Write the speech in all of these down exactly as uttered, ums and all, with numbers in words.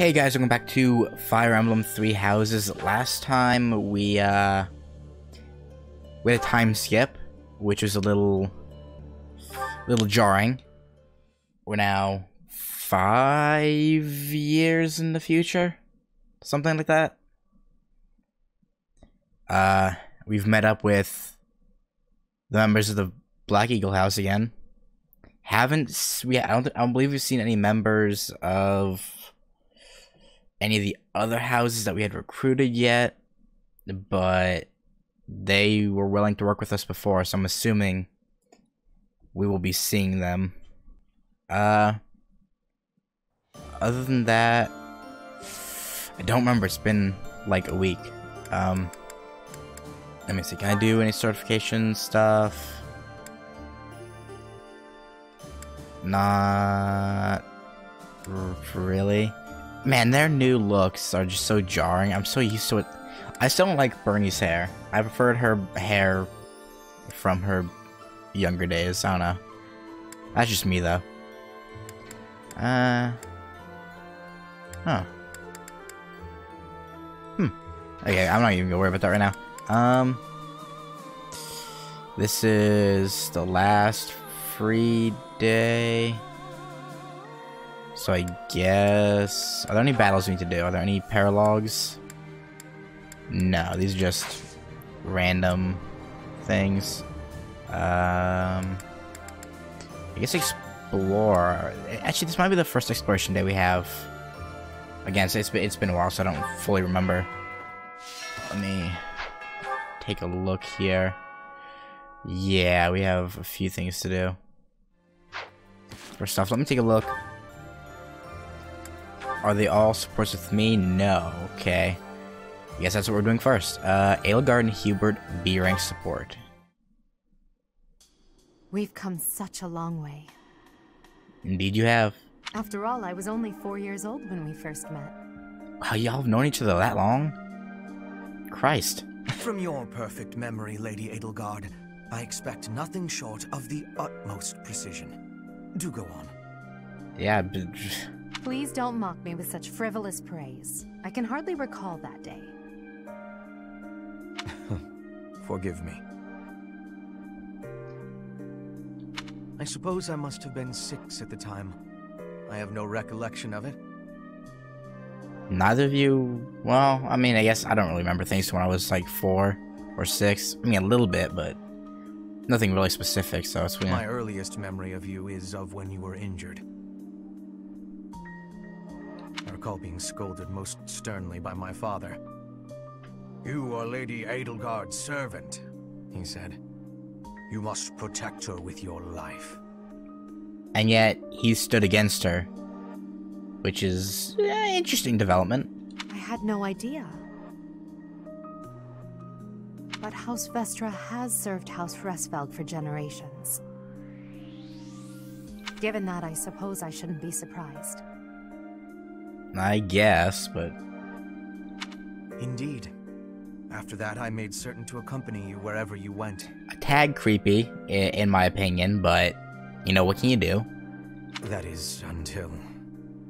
Hey guys, welcome back to Fire Emblem Three Houses. Last time we, uh, we had a time skip, which was a little, little jarring. We're now five years in the future? Something like that? Uh, we've met up with the members of the Black Eagle House again. Haven't, we, I don't, I don't believe we've seen any members of any of the other houses that we had recruited yet, but they were willing to work with us before, so I'm assuming we will be seeing them. Uh, other than that, I don't remember. It's been like a week. Um, let me see. Can I do any certification stuff? Not really. Man, their new looks are just so jarring. I'm so used to it. I still don't like Bernie's hair. I preferred her hair from her younger days. I don't know. That's just me, though. Uh. Huh. Hmm. Okay, I'm not even gonna worry about that right now. Um. This is the last free day. So I guess... Are there any battles we need to do? Are there any paralogues? No, these are just random things. Um, I guess explore... Actually, this might be the first exploration day we have. Again, so it's, been, it's been a while, so I don't fully remember. Let me take a look here. Yeah, we have a few things to do. First off, let me take a look. Are they all supports with me? No. Okay. I guess that's what we're doing first. Uh, Edelgard and Hubert, B rank support. We've come such a long way. Indeed you have. After all, I was only four years old when we first met. Wow, y'all have known each other that long? Christ. From your perfect memory, Lady Edelgard, I expect nothing short of the utmost precision. Do go on. Yeah, but... Please don't mock me with such frivolous praise. I can hardly recall that day. Forgive me. I suppose I must have been six at the time. I have no recollection of it. Neither of you... Well, I mean, I guess I don't really remember things when I was like four or six. I mean, a little bit, but nothing really specific, so it's weird. My earliest memory of you is of when you were injured. I recall being scolded most sternly by my father. "You are Lady Edelgard's servant," he said. "You must protect her with your life." And yet, he stood against her. Which is an uh, interesting development. I had no idea. But House Vestra has served House Resveld for generations. Given that, I suppose I shouldn't be surprised. I guess, but... Indeed. After that, I made certain to accompany you wherever you went. A tad creepy, in my opinion, but... You know, what can you do? That is, until...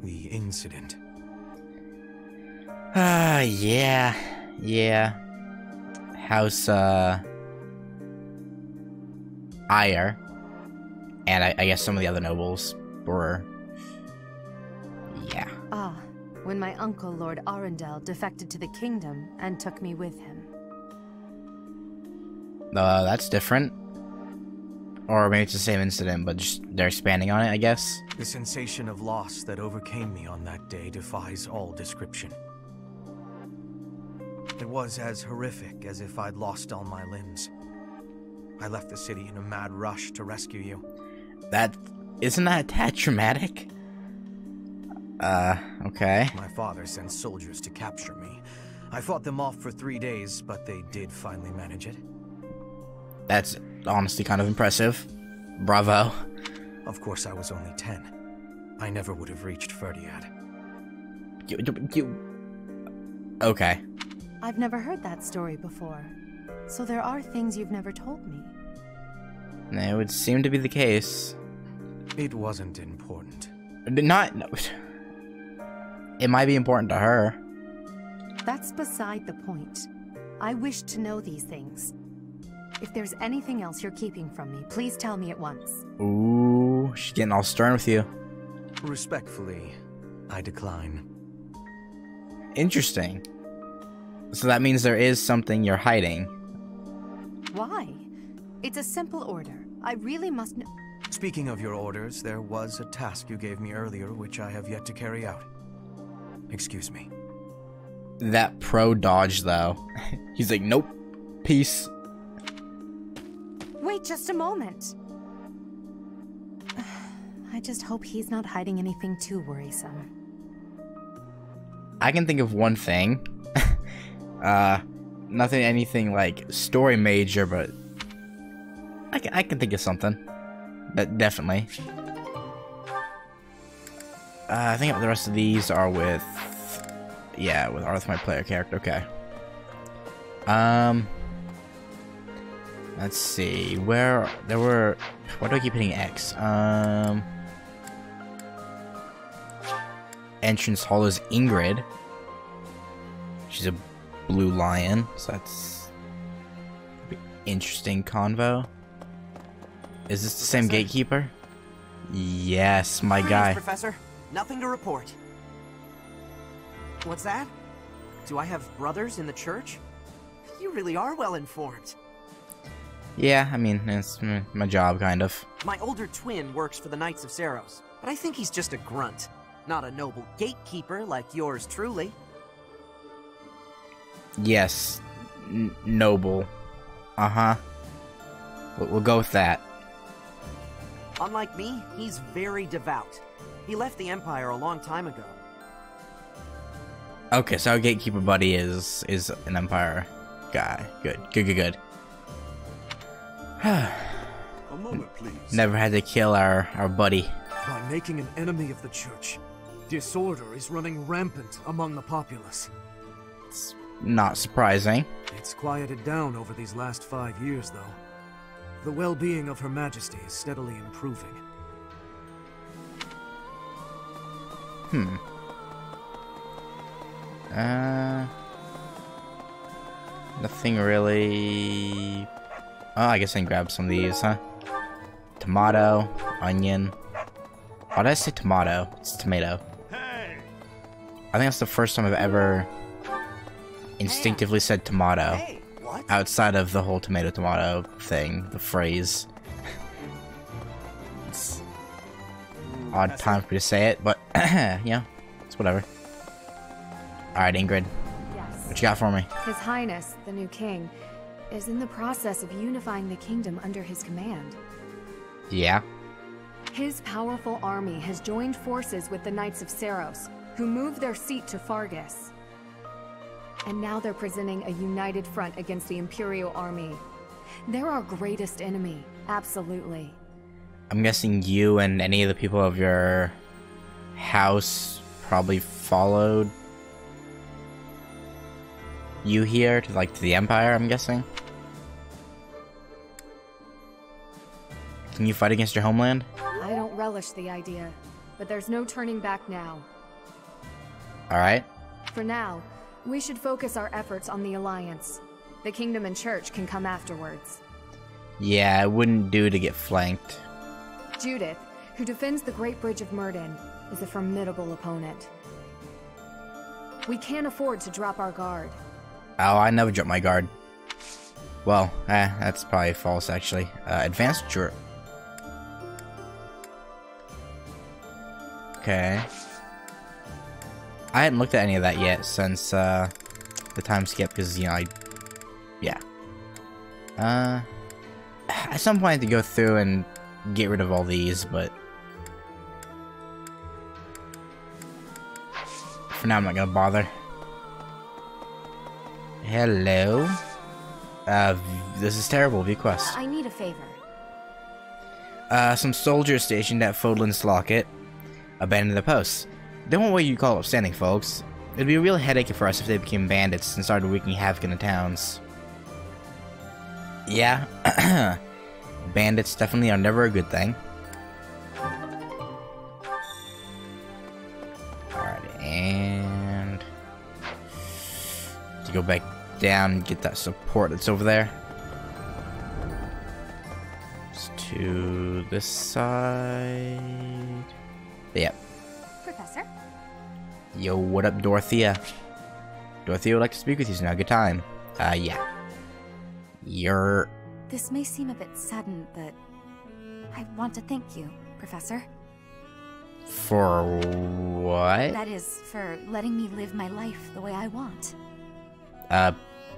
the incident. Ah, uh, yeah. Yeah. House, uh... Eyre. And I, I guess some of the other nobles were... Yeah. Ah, when my uncle, Lord Arundel, defected to the kingdom and took me with him. Uh, that's different. Or maybe it's the same incident, but just they're expanding on it, I guess. The sensation of loss that overcame me on that day defies all description. It was as horrific as if I'd lost all my limbs. I left the city in a mad rush to rescue you. That... Isn't that a tad traumatic? Uh, okay. My father sent soldiers to capture me. I fought them off for three days, but they did finally manage it. That's honestly kind of impressive. Bravo. Of course, I was only ten. I never would have reached Fhirdiad. You, you... Okay. I've never heard that story before. So there are things you've never told me. It would seem to be the case. It wasn't important. Not... No. It might be important to her. That's beside the point. I wish to know these things. If there's anything else you're keeping from me, please tell me at once. Ooh, she's getting all stern with you. Respectfully, I decline. Interesting. So that means there is something you're hiding. Why? It's a simple order. I really must know. Speaking of your orders, there was a task you gave me earlier which I have yet to carry out. Excuse me. That pro dodge, though. He's like, nope. Peace. Wait just a moment. I just hope he's not hiding anything too worrisome. I can think of one thing. uh, nothing, anything like story major, but I can, I can think of something. But definitely. Uh, I think the rest of these are with, yeah, with are with my player character. Okay. Um. Let's see. Where there were. Why do I keep hitting X? Um. Entrance hall is Ingrid. She's a blue lion, so that's an interesting convo. Is this the same professor? Gatekeeper? Yes, my Greetings, guy. Professor, nothing to report. What's that? Do I have brothers in the church? You really are well informed. Yeah, I mean, it's my job, kind of. My older twin works for the Knights of Seiros, but I think he's just a grunt, not a noble gatekeeper like yours truly. Yes, n noble. Uh-huh. We'll, we'll go with that. Unlike me, he's very devout. He left the Empire a long time ago. Okay, so our gatekeeper buddy is is an Empire guy. Good, good, good, good. A moment, please. Never had to kill our our buddy. By making an enemy of the church, disorder is running rampant among the populace. It's not surprising. It's quieted down over these last five years, though. The well-being of Her Majesty is steadily improving. Hmm. Uh. Nothing really. Oh, I guess I can grab some of these, huh? Tomato, onion. Why did I say tomato? It's tomato. Hey. I think that's the first time I've ever instinctively hey. said tomato. Hey. Outside of the whole tomato tomato thing, the phrase. It's odd time for me to say it, but yeah, it's whatever. Alright, Ingrid. Yes. What you got for me? His Highness, the new king, is in the process of unifying the kingdom under his command. Yeah. His powerful army has joined forces with the Knights of Seiros, who moved their seat to Faerghus. And now they're presenting a united front against the Imperial Army. They're our greatest enemy, absolutely. I'm guessing you and any of the people of your house probably followed you here to like to the Empire, I'm guessing. Can you fight against your homeland? I don't relish the idea, but there's no turning back now. All right. For now, we should focus our efforts on the Alliance. The Kingdom and Church can come afterwards. Yeah, it wouldn't do to get flanked. Judith, who defends the Great Bridge of Myrddin, is a formidable opponent. We can't afford to drop our guard. Oh, I never drop my guard. Well, eh, that's probably false, actually. Uh, advanced jur- Okay. I hadn't looked at any of that yet since uh, the time skip because, you know, I, yeah. Uh, at some point I have to go through and get rid of all these, but for now I'm not going to bother. Hello? Uh, this is terrible. View quest. Uh, I need a favor. Uh, some soldiers stationed at Fodlan's Locket abandoned the post. They won't what you call upstanding folks. It'd be a real headache for us if they became bandits and started wreaking havoc in the towns. Yeah. Bandits definitely are never a good thing. Alright, and to go back down and get that support that's over there. It's to this side. Yep. Yeah. Professor? Yo, what up, Dorothea? Dorothea would like to speak with you, so now good time. Uh, yeah. You're... This may seem a bit sudden, but I want to thank you, Professor. For what? That is, for letting me live my life the way I want. Uh,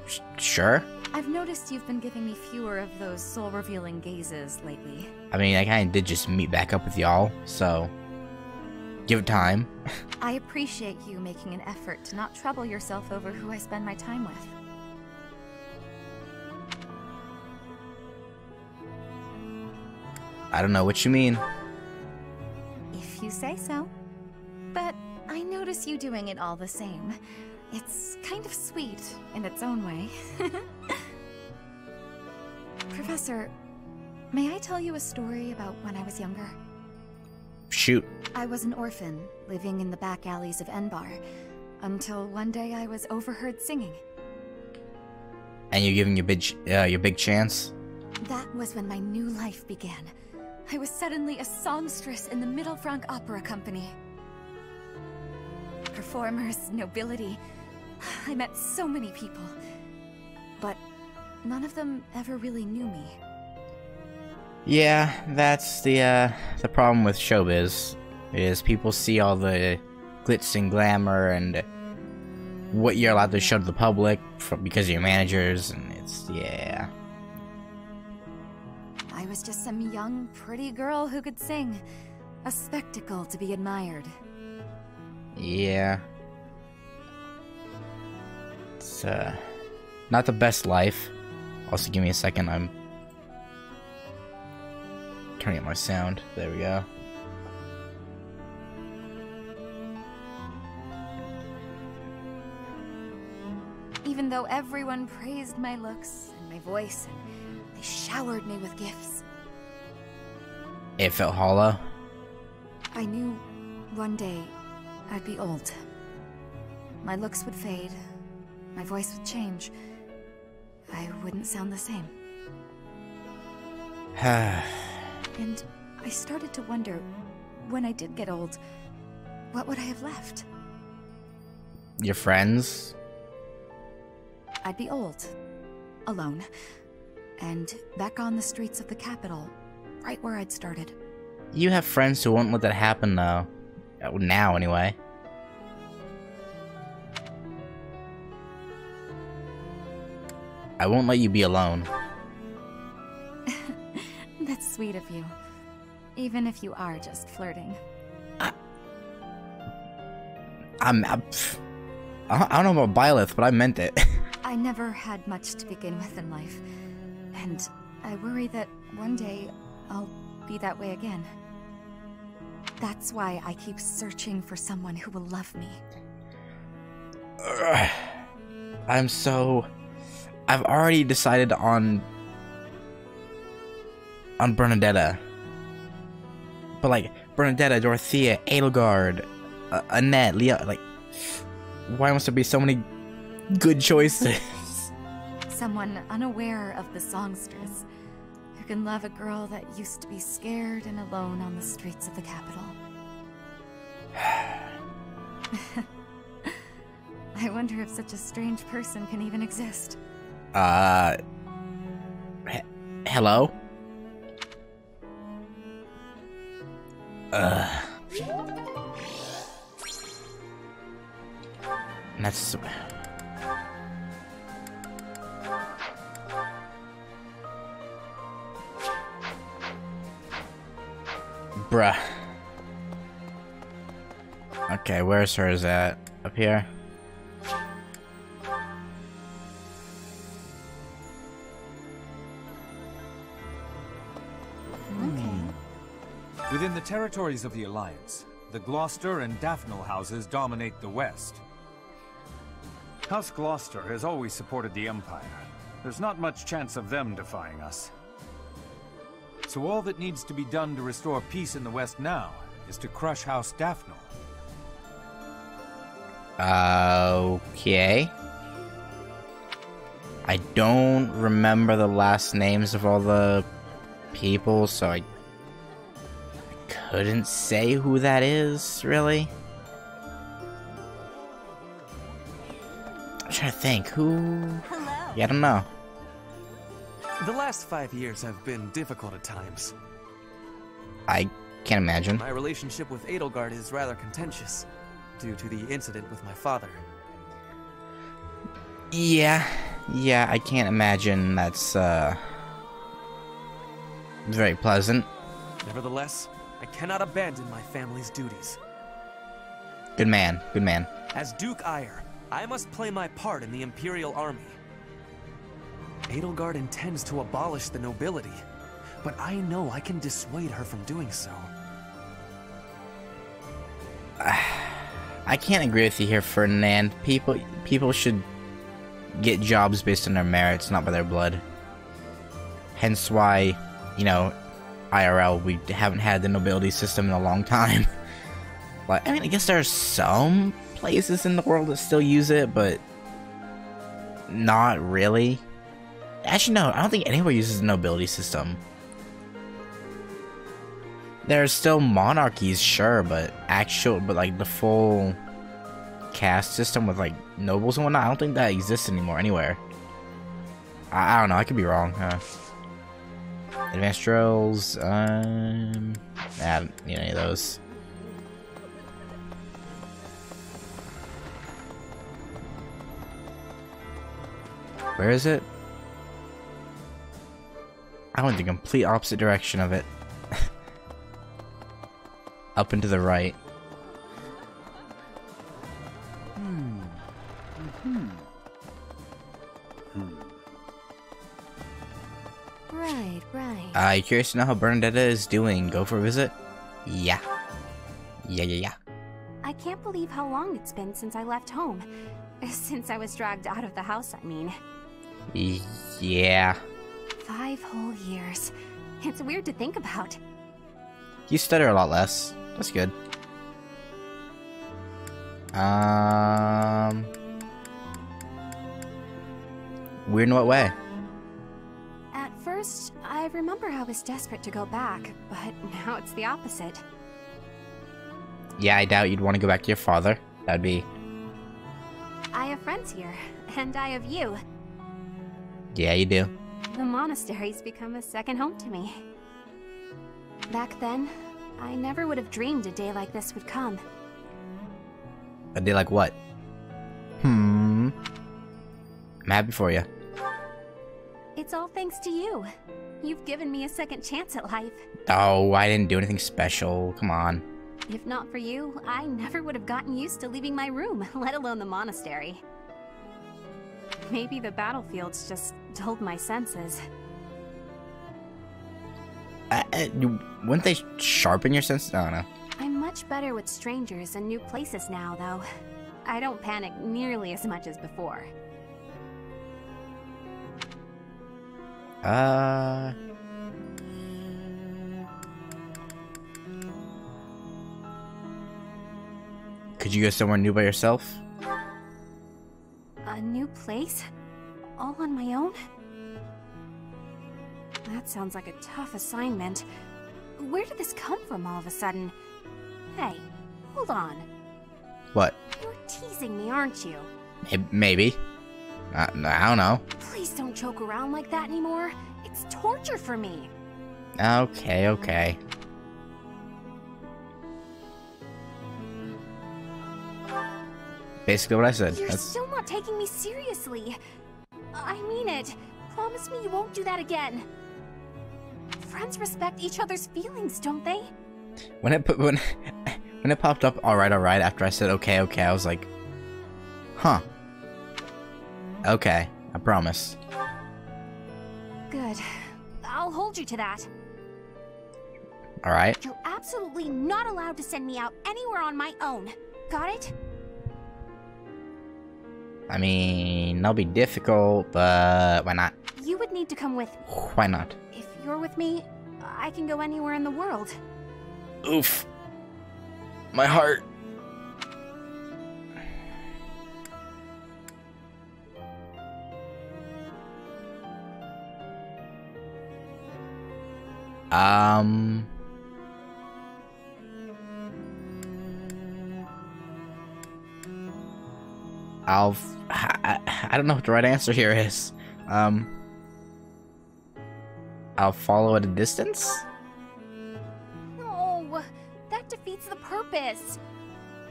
sh sure. I've noticed you've been giving me fewer of those soul-revealing gazes lately. I mean, I kinda did just meet back up with y'all, so... Give it time. I appreciate you making an effort to not trouble yourself over who I spend my time with. I don't know what you mean. If you say so. But I notice you doing it all the same. It's kind of sweet in its own way. Professor, may I tell you a story about when I was younger? Shoot. I was an orphan living in the back alleys of Enbar until one day I was overheard singing. And you're giving your big, uh, your big chance? That was when my new life began. I was suddenly a songstress in the Mittelfrank Opera Company. Performers, nobility. I met so many people. But none of them ever really knew me. Yeah, that's the, uh, the problem with showbiz. Is people see all the glitz and glamour and what you're allowed to show to the public for, because of your managers, and it's, yeah... I was just some young, pretty girl who could sing. A spectacle to be admired. Yeah. It's, uh... not the best life. Also, give me a second, I'm... turning up my sound. There we go. Even though everyone praised my looks and my voice and showered me with gifts. It felt hollow. I knew one day I'd be old. My looks would fade. My voice would change. I wouldn't sound the same. And I started to wonder, when I did get old, what would I have left? Your friends? I'd be old. Alone. And back on the streets of the capital, right where I'd started. You have friends who won't let that happen, though. Now, anyway. I won't let you be alone. That's sweet of you. Even if you are just flirting. I... I'm... I, I don't know about Byleth, but I meant it. I never had much to begin with in life. And I worry that one day I'll be that way again. That's why I keep searching for someone who will love me. Ugh. I'm so... I've already decided on... on Bernadetta. But like, Bernadetta, Dorothea, Edelgard, uh, Annette, Leo... like... Why must there be so many good choices? Someone unaware of the songstress, who can love a girl that used to be scared and alone on the streets of the capital. I wonder if such a strange person can even exist. Uh... He hello? Ugh. That's... Bruh. Okay, where's hers at? Up here? Okay. Within the territories of the Alliance, the Gloucester and Daffnel houses dominate the West. House Gloucester has always supported the Empire. There's not much chance of them defying us. So all that needs to be done to restore peace in the West now is to crush House Daffnel. Okay. I don't remember the last names of all the people, so I, I couldn't say who that is, really. I'm trying to think, who? Hello. Yeah, I don't know. The last five years have been difficult at times. I can't imagine. My relationship with Edelgard is rather contentious, due to the incident with my father. Yeah, yeah, I can't imagine that's, uh, very pleasant. Nevertheless, I cannot abandon my family's duties. Good man, good man. As Duke Eyre, I must play my part in the Imperial Army. Edelgard intends to abolish the nobility, but I know I can dissuade her from doing so. I can't agree with you here, Ferdinand. People, people should get jobs based on their merits, not by their blood. Hence why, you know, I R L, we haven't had the nobility system in a long time. Like, I mean, I guess there are some places in the world that still use it, but not really. Actually, no, I don't think anywhere uses the nobility system. There are still monarchies, sure, but actual, but like the full caste system with like nobles and whatnot, I don't think that exists anymore anywhere. I, I don't know, I could be wrong. Huh? Advanced drills, um, I don't need any of those. Where is it? I went the complete opposite direction of it. Up and to the right. Hmm. Mm-hmm. Hmm. Right, right. Uh, you curious to know how Bernadetta is doing? Go for a visit? Yeah. Yeah, yeah, yeah. I can't believe how long it's been since I left home. Since I was dragged out of the house, I mean. Yeah. Five whole years. It's weird to think about. You stutter a lot less. That's good. Um, weird in what way? At first, I remember I was desperate to go back, but now it's the opposite. Yeah, I doubt you'd want to go back to your father. That'd be... I have friends here, and I have you. Yeah, you do. The monastery's become a second home to me. Back then, I never would have dreamed a day like this would come. A day like what? Hmm. I'm happy for you. It's all thanks to you. You've given me a second chance at life. Oh, I didn't do anything special. Come on. If not for you, I never would have gotten used to leaving my room, let alone the monastery. Maybe the battlefields just dulled my senses. I, I, wouldn't they sharpen your senses? I don't know. I'm much better with strangers and new places now, though. I don't panic nearly as much as before. Uh... Could you go somewhere new by yourself? A new place? All on my own? That sounds like a tough assignment. Where did this come from all of a sudden? Hey, hold on. What? You're teasing me, aren't you? Maybe. I, I don't know. Please don't joke around like that anymore. It's torture for me. Okay, okay. Basically what I said. You're That's... still not taking me seriously. I mean it. Promise me you won't do that again. Friends respect each other's feelings, don't they? When it when when it popped up, all right, all right. After I said okay, okay, I was like, huh? Okay, I promise. Good. I'll hold you to that. All right. You're absolutely not allowed to send me out anywhere on my own. Got it? I mean, that'll be difficult, but why not? You would need to come with me. Why not? If you're with me, I can go anywhere in the world. Oof. My heart. Um... I'll... I, I don't know what the right answer here is. Um... I'll follow at a distance? No! That defeats the purpose!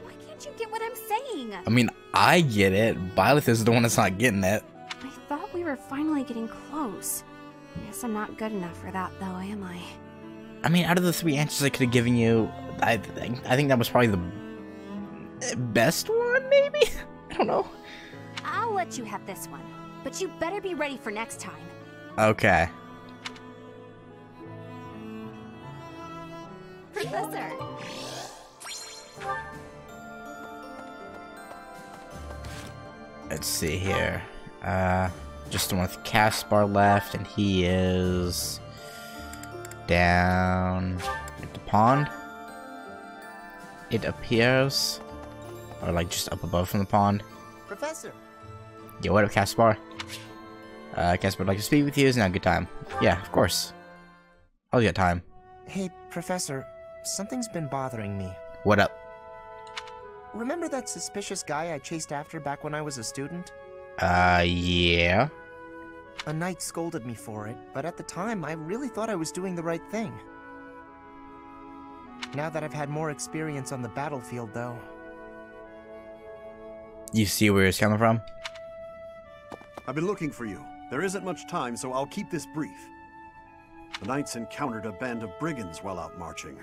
Why can't you get what I'm saying? I mean, I get it. Byleth is the one that's not getting it. I thought we were finally getting close. I guess I'm not good enough for that, though, am I? I mean, out of the three answers I could have given you, I, th I think that was probably the best one, maybe? I don't know. I'll let you have this one, but you better be ready for next time. Okay. Professor! Let's see here. Uh... Just the one with Caspar left, and he is down at the pond, it appears, or like just up above from the pond. Professor. Yo, what up, Caspar? Uh, Caspar would like to speak with you. Is now a good time? Yeah, of course. I'll get time. Hey, Professor, something's been bothering me. What up? Remember that suspicious guy I chased after back when I was a student? Uh, yeah. A knight scolded me for it, but at the time, I really thought I was doing the right thing. Now that I've had more experience on the battlefield, though... You see where it's coming from? I've been looking for you. There isn't much time, so I'll keep this brief. The knights encountered a band of brigands while out marching.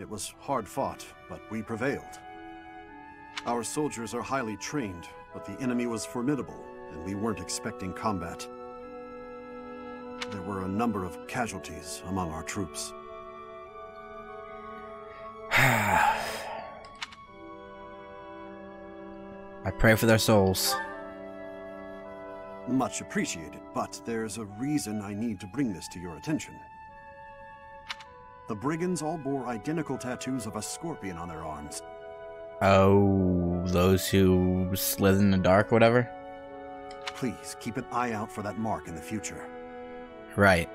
It was hard fought, but we prevailed. Our soldiers are highly trained, but the enemy was formidable, and we weren't expecting combat. There were a number of casualties among our troops. I pray for their souls. Much appreciated, but there's a reason I need to bring this to your attention. The brigands all bore identical tattoos of a scorpion on their arms. Oh, those who slither in the dark, whatever? Please, keep an eye out for that mark in the future. Right.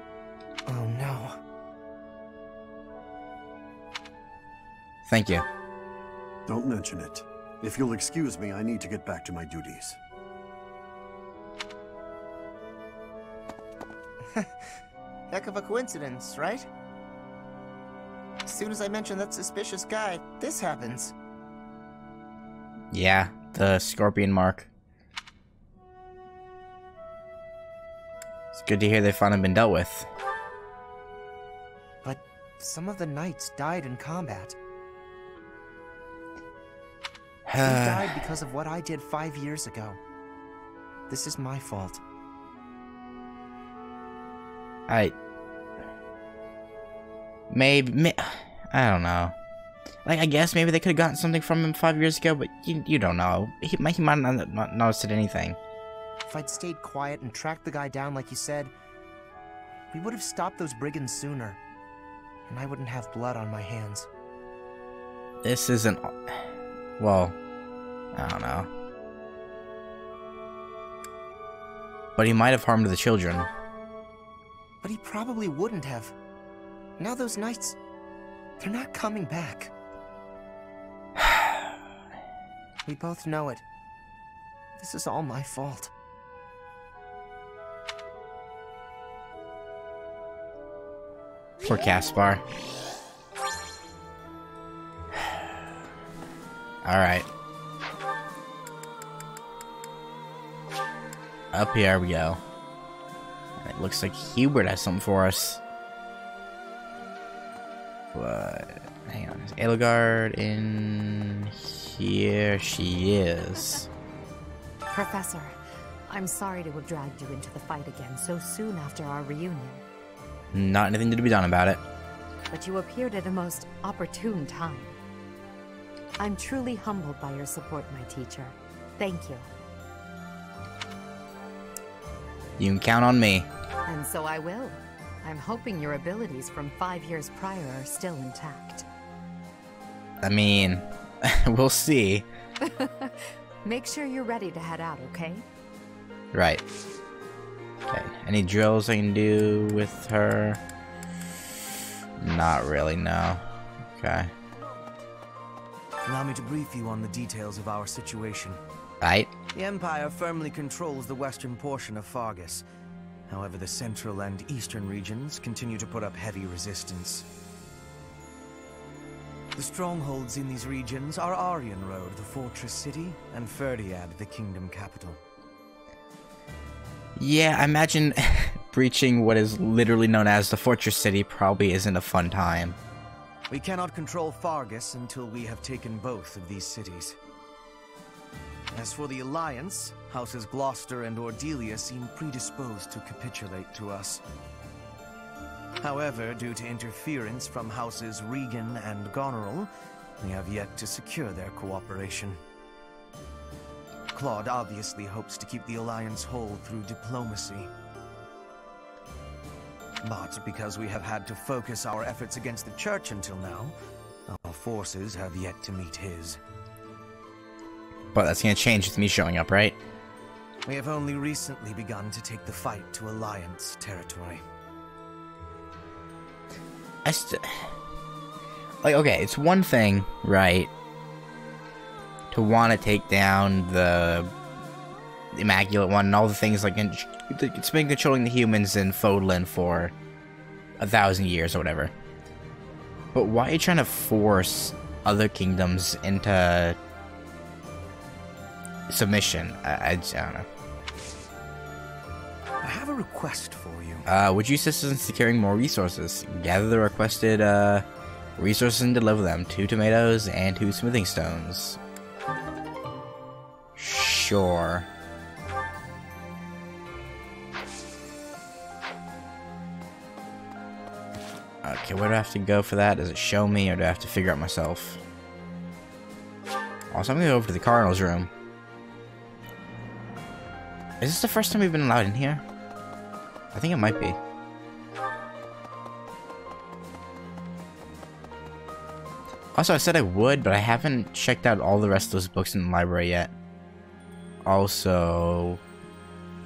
Oh, no. Thank you. Don't mention it. If you'll excuse me, I need to get back to my duties. Heck of a coincidence, right? As soon as I mention that suspicious guy, this happens. Yeah, the scorpion mark. It's good to hear they've finally been dealt with. But some of the knights died in combat. They died because of what I did five years ago. This is my fault. I... Maybe... May, I don't know. Like, I guess maybe they could have gotten something from him five years ago, but you, you don't know. He, he might not have noticed anything. If I'd stayed quiet and tracked the guy down like you said, we would have stopped those brigands sooner, and I wouldn't have blood on my hands. This isn't... Well, I don't know. But he might have harmed the children. But he probably wouldn't have. Now those knights... They're not coming back. We both know it. This is all my fault. Poor Caspar. Alright. Up here we go. It looks like Hubert has something for us. What? Hang on, is Edelgard in here? She is. Professor, I'm sorry to have dragged you into the fight again so soon after our reunion. Not anything to be done about it. But you appeared at a most opportune time. I'm truly humbled by your support, my teacher. Thank you. You can count on me. And so I will. I'm hoping your abilities from five years prior are still intact. I mean, we'll see. Make sure you're ready to head out, okay? Right. Okay. Any drills I can do with her? Not really, no. Okay. Allow me to brief you on the details of our situation. Right. The Empire firmly controls the western portion of Faerghus. However, the central and eastern regions continue to put up heavy resistance. The strongholds in these regions are Aryan Road, the fortress city, and Fhirdiad, the kingdom capital. Yeah, I imagine breaching what is literally known as the fortress city probably isn't a fun time. We cannot control Faerghus until we have taken both of these cities. As for the Alliance, Houses Gloucester and Ordelia seem predisposed to capitulate to us. However, due to interference from Houses Riegan and Goneril, we have yet to secure their cooperation. Claude obviously hopes to keep the Alliance whole through diplomacy. But because we have had to focus our efforts against the Church until now, our forces have yet to meet his. But that's gonna change with me showing up, right? We have only recently begun to take the fight to Alliance territory. I st- Like, okay, it's one thing, right, to want to take down the Immaculate One and all the things, like, in it's been controlling the humans in Fodlan for a thousand years or whatever. But why are you trying to force other kingdoms into submission? I, I, I don't know. I have a request for you. Uh, would you assist us in securing more resources? Gather the requested uh, resources and deliver them. Two tomatoes and two smithing stones. Sure. Okay, where do I have to go for that? Does it show me, or do I have to figure out myself? Also, I'm gonna go over to the Cardinal's room. Is this the first time we've been allowed in here? I think it might be. Also, I said I would, but I haven't checked out all the rest of those books in the library yet. Also...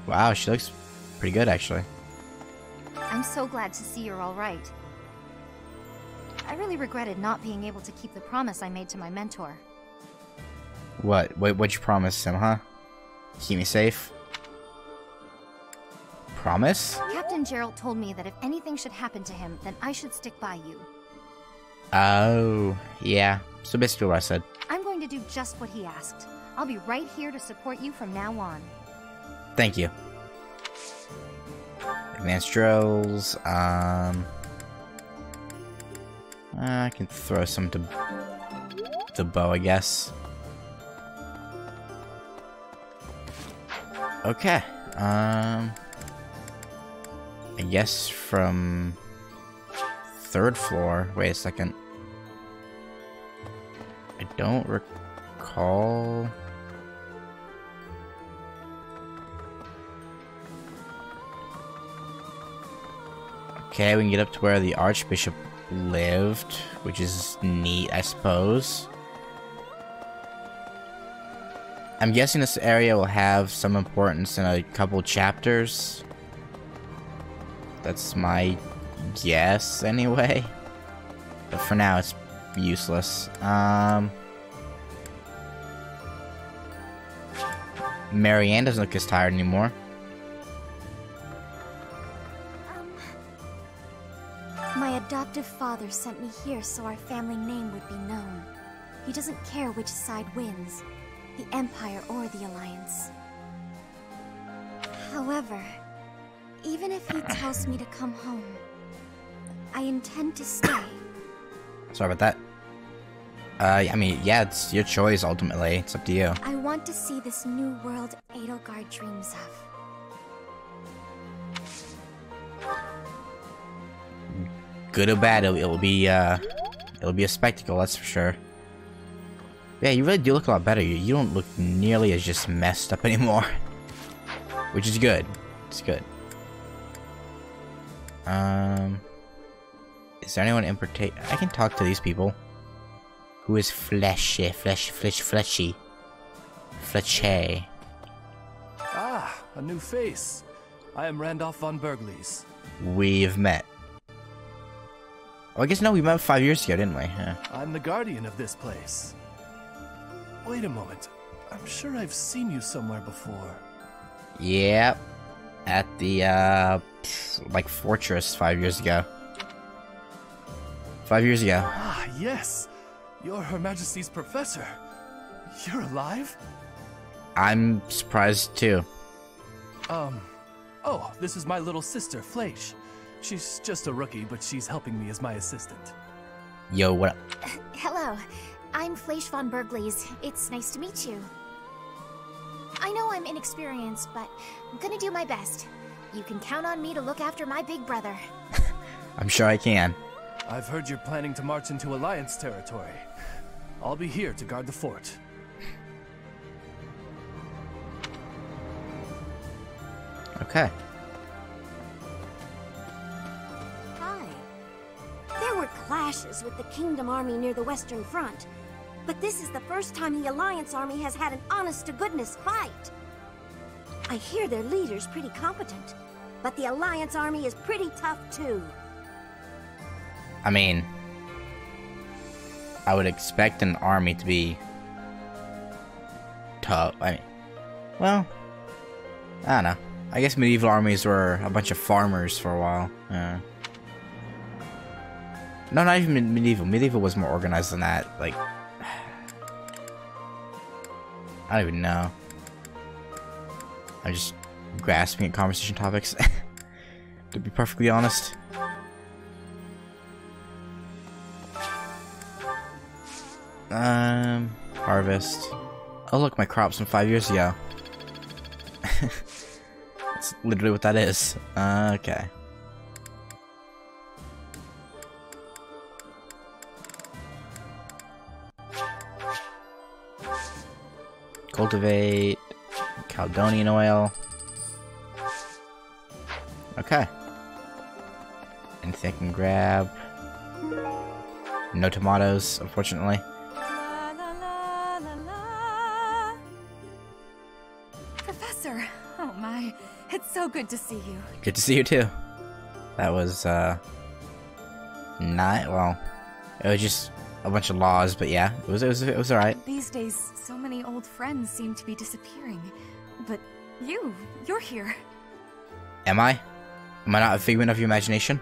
wow, she looks pretty good, actually. I'm so glad to see you're alright. I really regretted not being able to keep the promise I made to my mentor. What? Wait, what'd you promise him, huh? Keep me safe? Promise? Captain Gerald told me that if anything should happen to him, then I should stick by you. Oh, yeah. So basically what I said. I'm going to do just what he asked. I'll be right here to support you from now on. Thank you. Advanced drills, um... I can throw some to the bow, I guess. Okay. Um, I guess from third floor. Wait a second. I don't recall. Okay, we can get up to where the Archbishop lived, which is neat, I suppose. I'm guessing this area will have some importance in a couple chapters. That's my guess, anyway. But for now, it's useless. Um, Marianne doesn't look as tired anymore. Adoptive father sent me here so our family name would be known. He doesn't care which side wins, the Empire or the Alliance. However, even if he tells me to come home, I intend to stay. Sorry about that. Uh, I mean, yeah, it's your choice ultimately. It's up to you. I want to see this new world Edelgard dreams of. Good or bad, it'll, it'll be uh, it'll be a spectacle, that's for sure. Yeah, you really do look a lot better. You, you don't look nearly as just messed up anymore, which is good. It's good. Um, is there anyone in particular? I can talk to these people. Who is Fleche? Fleche? Fleche? Fleche? Fleche? Ah, a new face. I am Randolph von Burgles. We've met. Oh, I guess no, we met five years ago, didn't we? Yeah. I'm the guardian of this place. Wait a moment. I'm sure I've seen you somewhere before. Yep. At the, uh, like, fortress five years ago. Five years ago. Ah, yes. You're Her Majesty's professor. You're alive? I'm surprised, too. Um, oh, this is my little sister, Fleche. She's just a rookie, but she's helping me as my assistant. Yo, what up? Hello. I'm Fleche von Bergleys. It's nice to meet you. I know I'm inexperienced, but I'm gonna do my best. You can count on me to look after my big brother. I'm sure I can. I've heard you're planning to march into Alliance territory. I'll be here to guard the fort. Okay. Hi. There were clashes with the Kingdom Army near the Western Front. But this is the first time the Alliance Army has had an honest-to-goodness fight. I hear their leader's pretty competent, but the Alliance Army is pretty tough, too. I mean, I would expect an army to be tough. I mean, well, I don't know. I guess medieval armies were a bunch of farmers for a while. Yeah. No, not even medieval. Medieval was more organized than that, like... I don't even know. I'm just grasping at conversation topics. To be perfectly honest. Um, harvest. Oh look, my crops from five years ago. That's literally what that is. Uh, okay. Cultivate Caledonian oil. Okay. Anything I can grab. No tomatoes, unfortunately. Professor, oh my, it's so good to see you. Good to see you too. That was uh not well. It was just a bunch of laws, but yeah, it was it was it was all right. These days, so many old friends seem to be disappearing, but you, you're here. Am I? Am I not a figment of your imagination?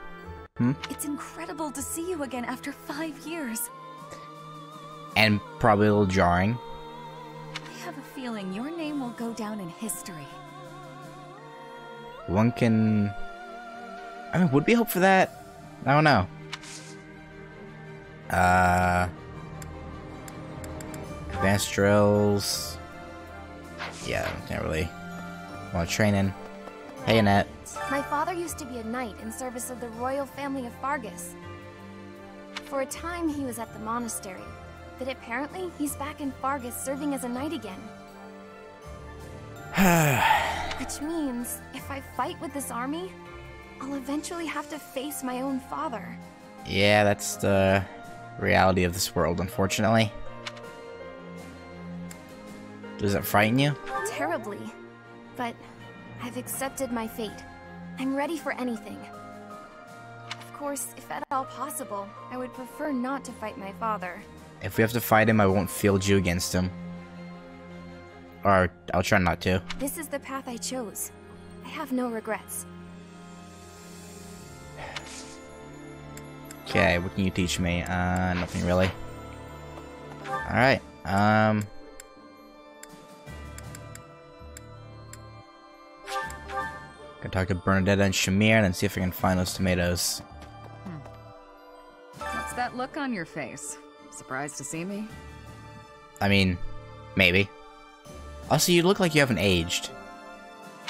Hmm? It's incredible to see you again after five years. And probably a little jarring. I have a feeling your name will go down in history. One can. I mean, would we hope for that? I don't know. Uh, advanced drills. Yeah, can't really. Want to train in. Hey, Annette. My father used to be a knight in service of the royal family of Faerghus. For a time, he was at the monastery, but apparently, he's back in Faerghus serving as a knight again. Which means, if I fight with this army, I'll eventually have to face my own father. Yeah, that's the reality of this world, unfortunately. Does it frighten you? Terribly. But I've accepted my fate. I'm ready for anything. Of course, if at all possible, I would prefer not to fight my father. If we have to fight him, I won't field you against him. Or I'll try not to. This is the path I chose. I have no regrets. Okay, what can you teach me? Uh, nothing really. Alright, um... gonna talk to Bernadetta and Shamir and then see if I can find those tomatoes. Hmm. What's that look on your face? Surprised to see me? I mean, maybe. Also, you look like you haven't aged.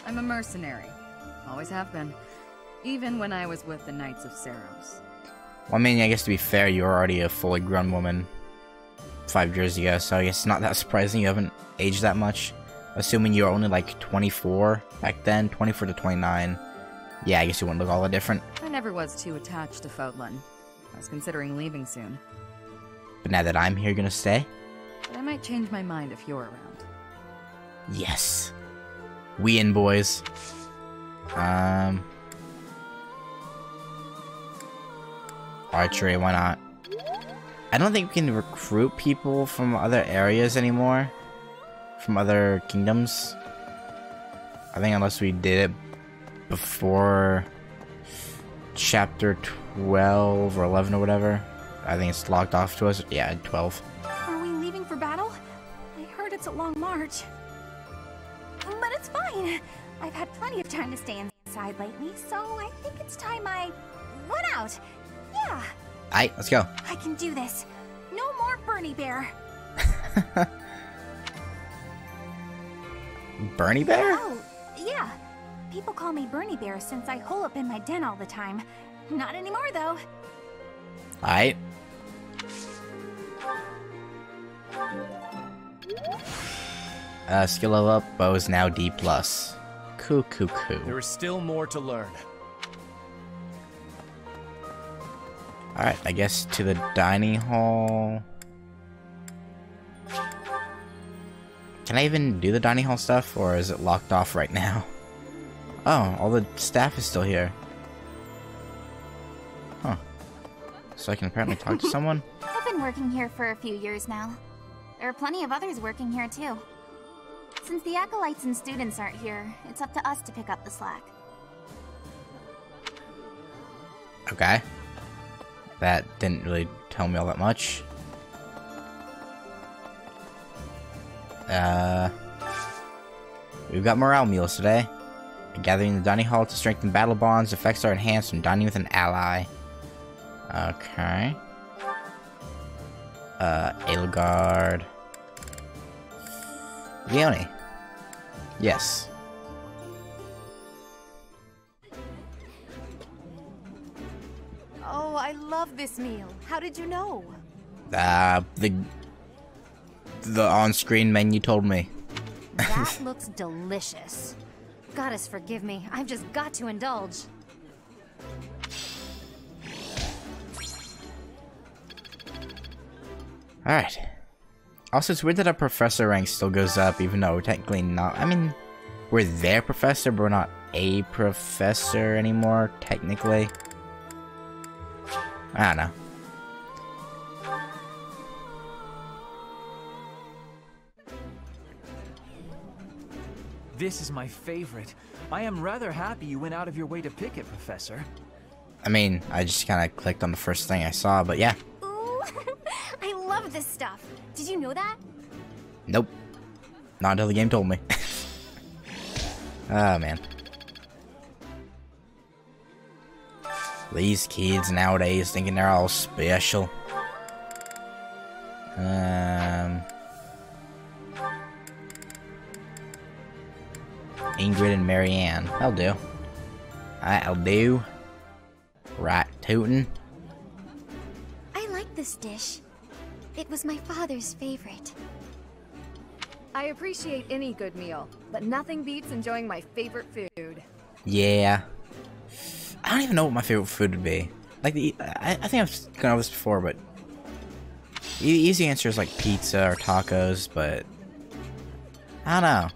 I'm a mercenary. Always have been. Even when I was with the Knights of Seiros. Well, I mean, I guess to be fair, you were already a fully grown woman five years ago, so I guess it's not that surprising you haven't aged that much. Assuming you were only like twenty-four back then, twenty-four to twenty-nine. Yeah, I guess you wouldn't look all that different. I never was too attached to Fodlan. I was considering leaving soon. But now that I'm here, you're gonna stay? But I might change my mind if you're around. Yes. We in, boys. Um... archery, why not? I don't think we can recruit people from other areas anymore. From other kingdoms. I think unless we did it before chapter twelve or eleven or whatever. I think it's locked off to us. Yeah, twelve. Are we leaving for battle? I heard it's a long march. But it's fine. I've had plenty of time to stay inside lately, so I think it's time I went out. Yeah. Alright, let's go. I can do this. No more Bernie Bear. Bernie Bear? Oh, yeah. People call me Bernie Bear since I hole up in my den all the time. Not anymore, though. Alright. Uh, skill level up, bow is now D plus. Coo, coo, coo. There is still more to learn. Alright, I guess to the dining hall. Can I even do the dining hall stuff, or is it locked off right now? Oh, all the staff is still here. Huh. So I can apparently talk to someone? I've been working here for a few years now. There are plenty of others working here, too. Since the acolytes and students aren't here, it's up to us to pick up the slack. Okay. That didn't really tell me all that much. Uh, we've got morale meals today. Gathering in the dining hall to strengthen battle bonds. Effects are enhanced when dining with an ally. Okay. Uh, Edelgard. Leonie. Yes. Oh, I love this meal. How did you know? Uh, the... The on-screen menu told me. That looks delicious. Goddess forgive me, I've just got to indulge. Alright. Also, it's weird that our professor rank still goes up, even though we're technically not... I mean, we're their professor, but we're not a professor anymore, technically. I don't know. This is my favorite. I am rather happy you went out of your way to pick it, Professor. I mean, I just kind of clicked on the first thing I saw, but yeah. Ooh, I love this stuff. Did you know that? Nope. Not until the game told me. Oh, man. These kids nowadays thinking they're all special. Um... Ingrid and Marianne. I'll do. I'll do. Right tootin'. I like this dish. It was my father's favorite. I appreciate any good meal, but nothing beats enjoying my favorite food. Yeah. I don't even know what my favorite food would be. Like the, I, I think I've gone over this before, but the easy answer is like pizza or tacos, but I don't know.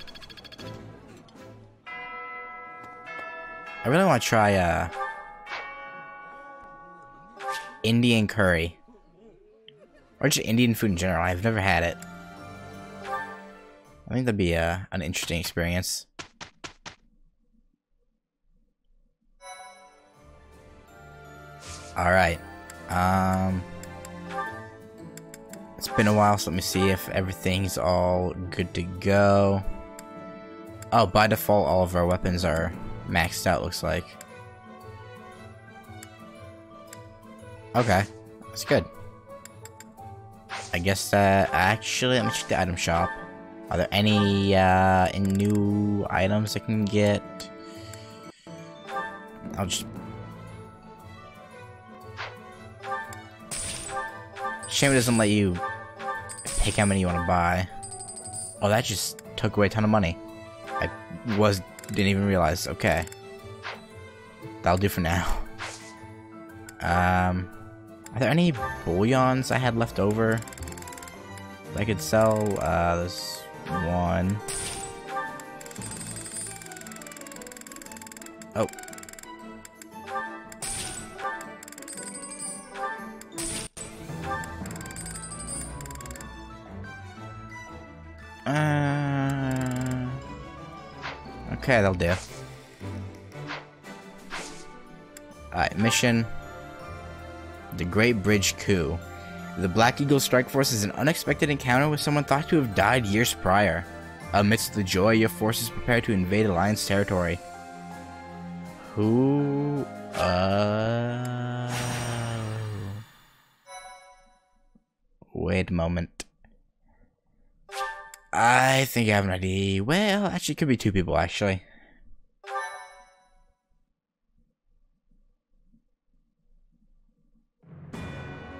I really want to try, uh, Indian curry. Or just Indian food in general. I've never had it. I think that'd be, uh, an interesting experience. Alright. Um... It's been a while, so let me see if everything's all good to go. Oh, by default, all of our weapons are... maxed out, looks like. Okay, that's good. I guess that... Actually, let me check the item shop. Are there any uh, new items I can get? I'll just... Shame it doesn't let you pick how many you want to buy. Oh, that just took away a ton of money. I was... Didn't even realize. Okay. That'll do for now. Um, are there any bouillons I had left over? I could sell uh, this one. Oh. Okay, that'll do. Alright, mission. The Great Bridge Coup. The Black Eagle Strike Force is an unexpected encounter with someone thought to have died years prior. Amidst the joy, your forces prepare to invade Alliance territory. Who? Uh... Wait a moment. I think I have an idea. Well, actually, it could be two people, actually.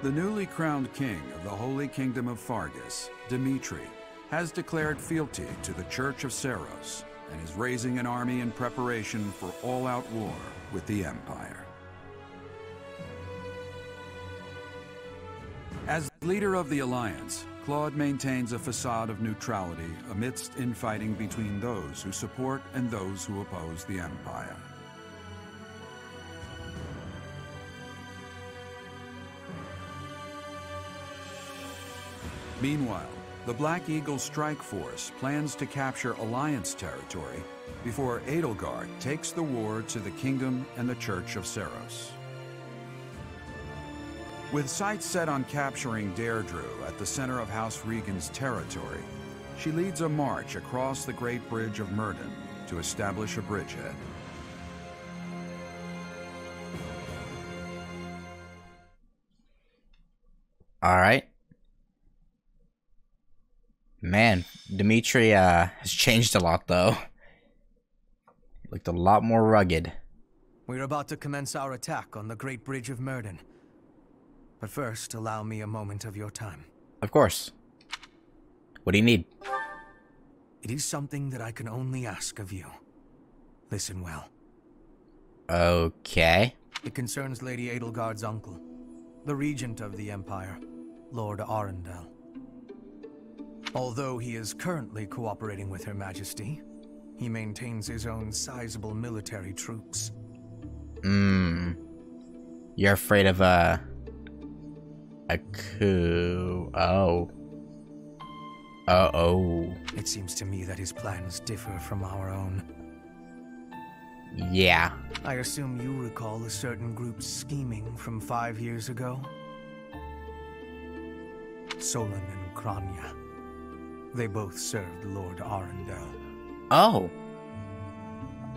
The newly crowned king of the Holy Kingdom of Faerghus, Dimitri, has declared fealty to the Church of Seiros and is raising an army in preparation for all-out war with the Empire. As leader of the Alliance, Claude maintains a facade of neutrality amidst infighting between those who support and those who oppose the Empire. Meanwhile, the Black Eagle Strike Force plans to capture Alliance territory before Edelgard takes the war to the Kingdom and the Church of Seiros. With sights set on capturing Derdriu at the center of House Riegan's territory, she leads a march across the Great Bridge of Myrddin to establish a bridgehead. All right. Man, Dimitri uh, has changed a lot, though. He looked a lot more rugged. We're about to commence our attack on the Great Bridge of Myrddin. But first, allow me a moment of your time. Of course. What do you need? It is something that I can only ask of you. Listen well. Okay. It concerns Lady Edelgard's uncle, the regent of the Empire, Lord Arundel. Although he is currently cooperating with Her Majesty, he maintains his own sizable military troops. Hmm. You're afraid of a... a coup. Oh. Uh-oh. It seems to me that his plans differ from our own. Yeah. I assume you recall a certain group's scheming from five years ago? Solon and Kranya. They both served Lord Arundel. Oh.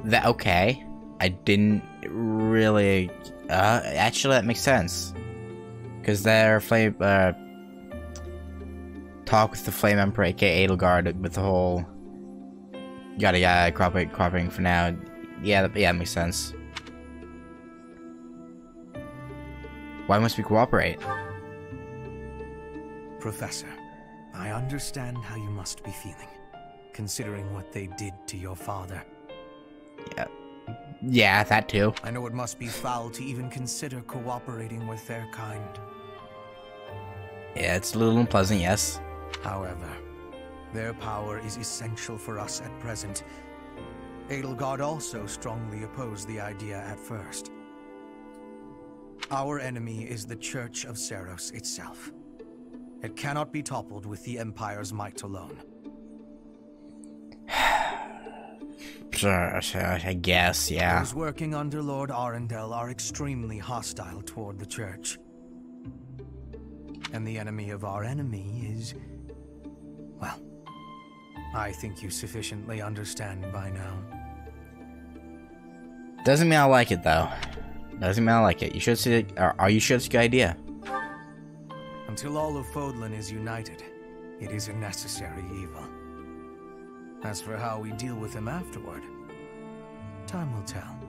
That, okay. I didn't really... Uh, actually, that makes sense. Because their flame... Uh, talk with the Flame Emperor, aka Edelgard, with the whole... Yada yada, cropping, cropping for now. Yeah, that, yeah, that makes sense. Why must we cooperate? Professor. I understand how you must be feeling, considering what they did to your father. Yeah, yeah, that too. I know it must be foul to even consider cooperating with their kind. Yeah, it's a little unpleasant, yes. However, their power is essential for us at present. Edelgard also strongly opposed the idea at first. Our enemy is the Church of Seiros itself. It cannot be toppled with the Empire's might alone. I guess, yeah. Those working under Lord Arundel are extremely hostile toward the Church. And the enemy of our enemy is... well, I think you sufficiently understand by now. Doesn't mean I like it, though. Doesn't mean I like it. You should see it. Are you sure it's a good idea? Until all of Fodlan is united, it is a necessary evil. As for how we deal with him afterward, time will tell.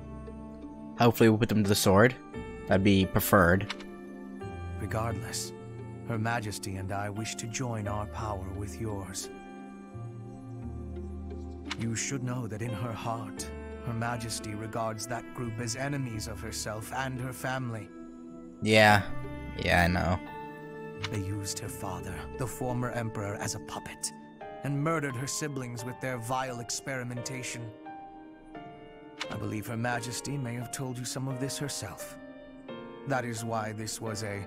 Hopefully we'll put them to the sword. That'd be preferred. Regardless, Her Majesty and I wish to join our power with yours. You should know that in her heart, Her Majesty regards that group as enemies of herself and her family. Yeah, yeah, I know. They used her father, the former emperor, as a puppet, and murdered her siblings with their vile experimentation. I believe Her Majesty may have told you some of this herself. That is why this was a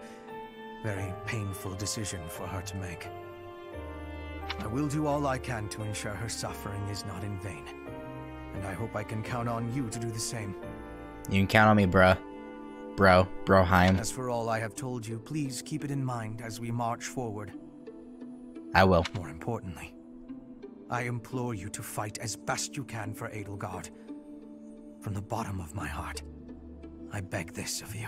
very painful decision for her to make. I will do all I can to ensure her suffering is not in vain, and I hope I can count on you to do the same. You can count on me, bruh. Bro, Broheim. As for all I have told you, please keep it in mind as we march forward. I will. More importantly, I implore you to fight as best you can for Edelgard. From the bottom of my heart, I beg this of you.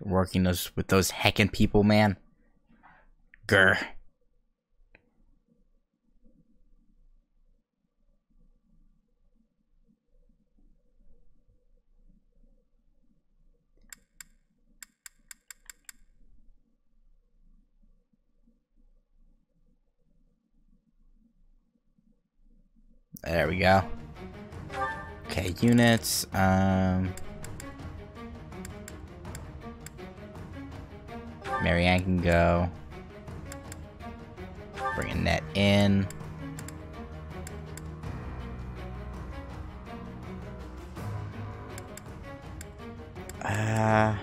Working those with those heckin' people, man. Grr. There we go. Okay, units. Um, Marianne can go. Bringing that in. Uh,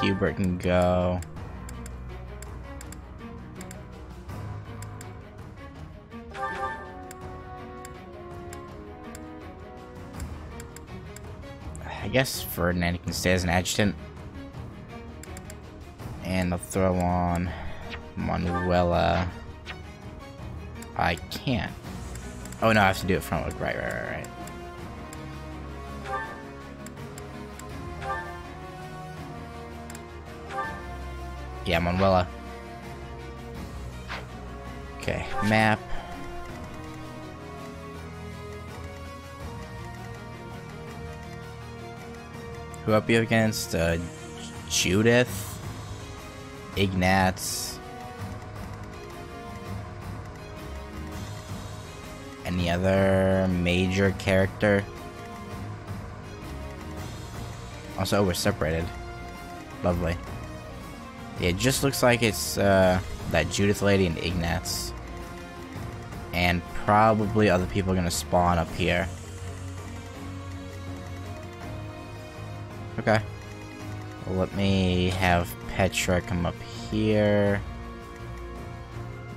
Hubert can go. I guess Ferdinand can stay as an adjutant. And I'll throw on Manuela. I can't. Oh no, I have to do it front look. Right, right, right, right. Yeah, Manuela. Okay, map. Who up you against? Uh, Judith, Ignatz, any other major character? Also, oh, we're separated. Lovely. Yeah, it just looks like it's uh, that Judith lady and Ignatz, and probably other people are gonna spawn up here. Okay. Well, let me have Petra come up here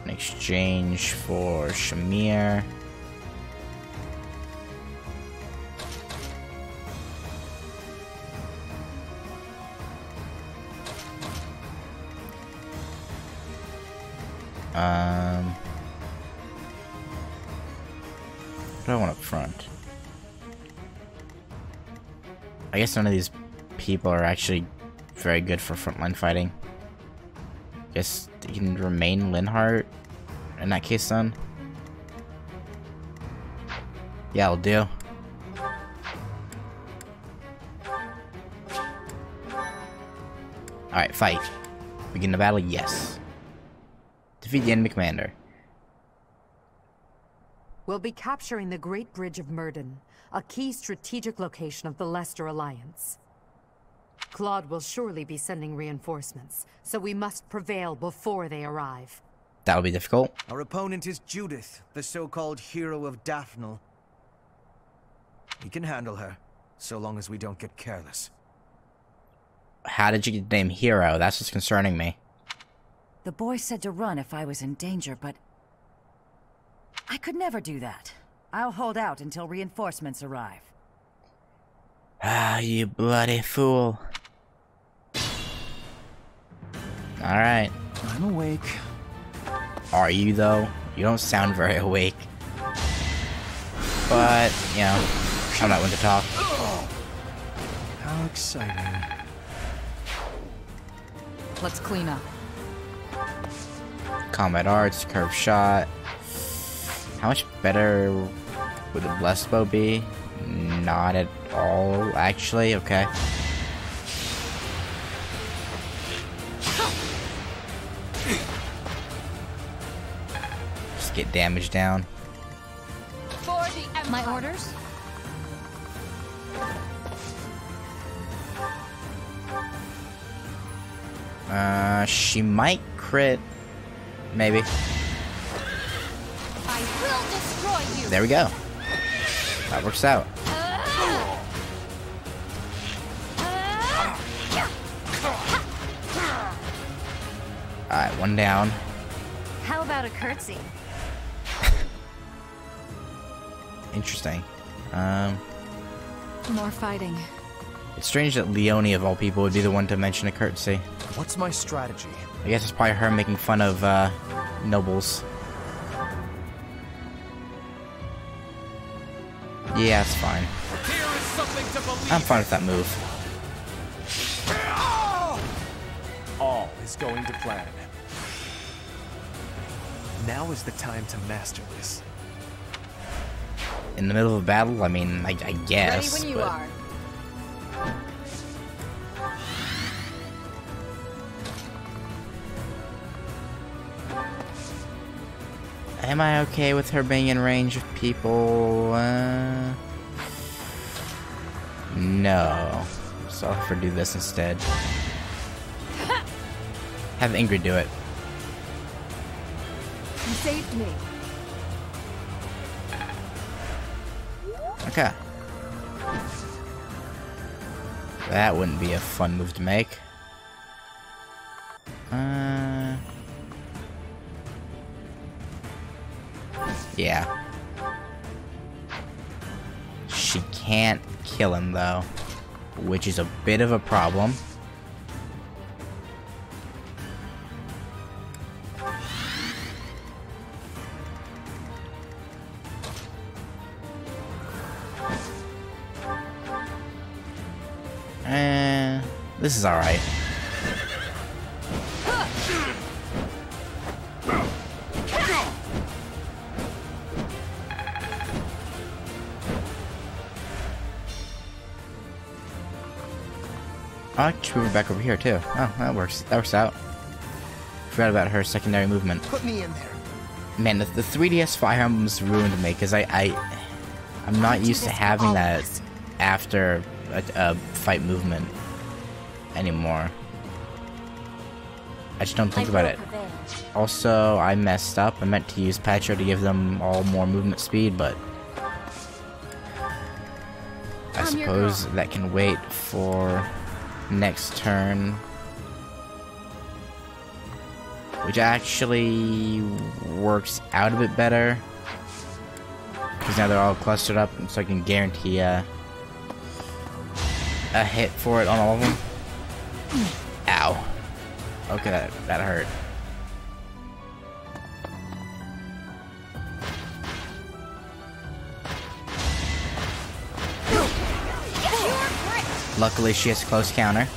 in exchange for Shamir. Um, what do I want up front? I guess none of these people are actually very good for frontline fighting. Guess you can remain Linhart in that case, then. Yeah, I'll do. Alright, fight. Begin the battle, yes. Defeat the enemy commander. We'll be capturing the Great Bridge of Myrddin, a key strategic location of the Leicester Alliance. Claude will surely be sending reinforcements, so we must prevail before they arrive. That'll be difficult. Our opponent is Judith, the so-called hero of Daphnel. We can handle her, so long as we don't get careless. How did you get the name Hero? That's what's concerning me. The boy said to run if I was in danger, but I could never do that. I'll hold out until reinforcements arrive. Ah, you bloody fool. Alright. I'm awake. Are you, though? You don't sound very awake. But, you know, I'm not one to talk. How exciting. Let's clean up. Combat arts, curve shot. How much better would the blessed bow be? Not at all, actually. Okay. Just get damage down. For the my orders. Uh, she might crit, maybe. I will destroy you. There we go. That works out. one down. How about a curtsy? Interesting. Um, More fighting. It's strange that Leonie, of all people, would be the one to mention a curtsy. What's my strategy? I guess it's probably her making fun of uh, nobles. Yeah, it's fine. I'm fine with that move. All is going to plan. Now is the time to master this. In the middle of a battle, I mean, I, I guess. Ready when you but... are. Am I okay with her being in range of people? Uh, no. So I'll have her do this instead. Have Ingrid do it. You saved me. Okay. That wouldn't be a fun move to make. Uh... Yeah. She can't kill him, though. Which is a bit of a problem. Eh, this is alright. I can move her back over here too. Oh, that works. That works out. Forgot about her secondary movement. Put me in there. Man, the, the three D S Fire Emblem is ruined me because I, I, I'm not used to having that after a, a fight movement anymore. I just don't think about it. Also, I messed up. I meant to use Patcho to give them all more movement speed, but I suppose that can wait for next turn, which actually works out a bit better because now they're all clustered up, so I can guarantee uh, a hit for it on all of them. Ow. Okay, that, that hurt. Luckily, she has a close counter.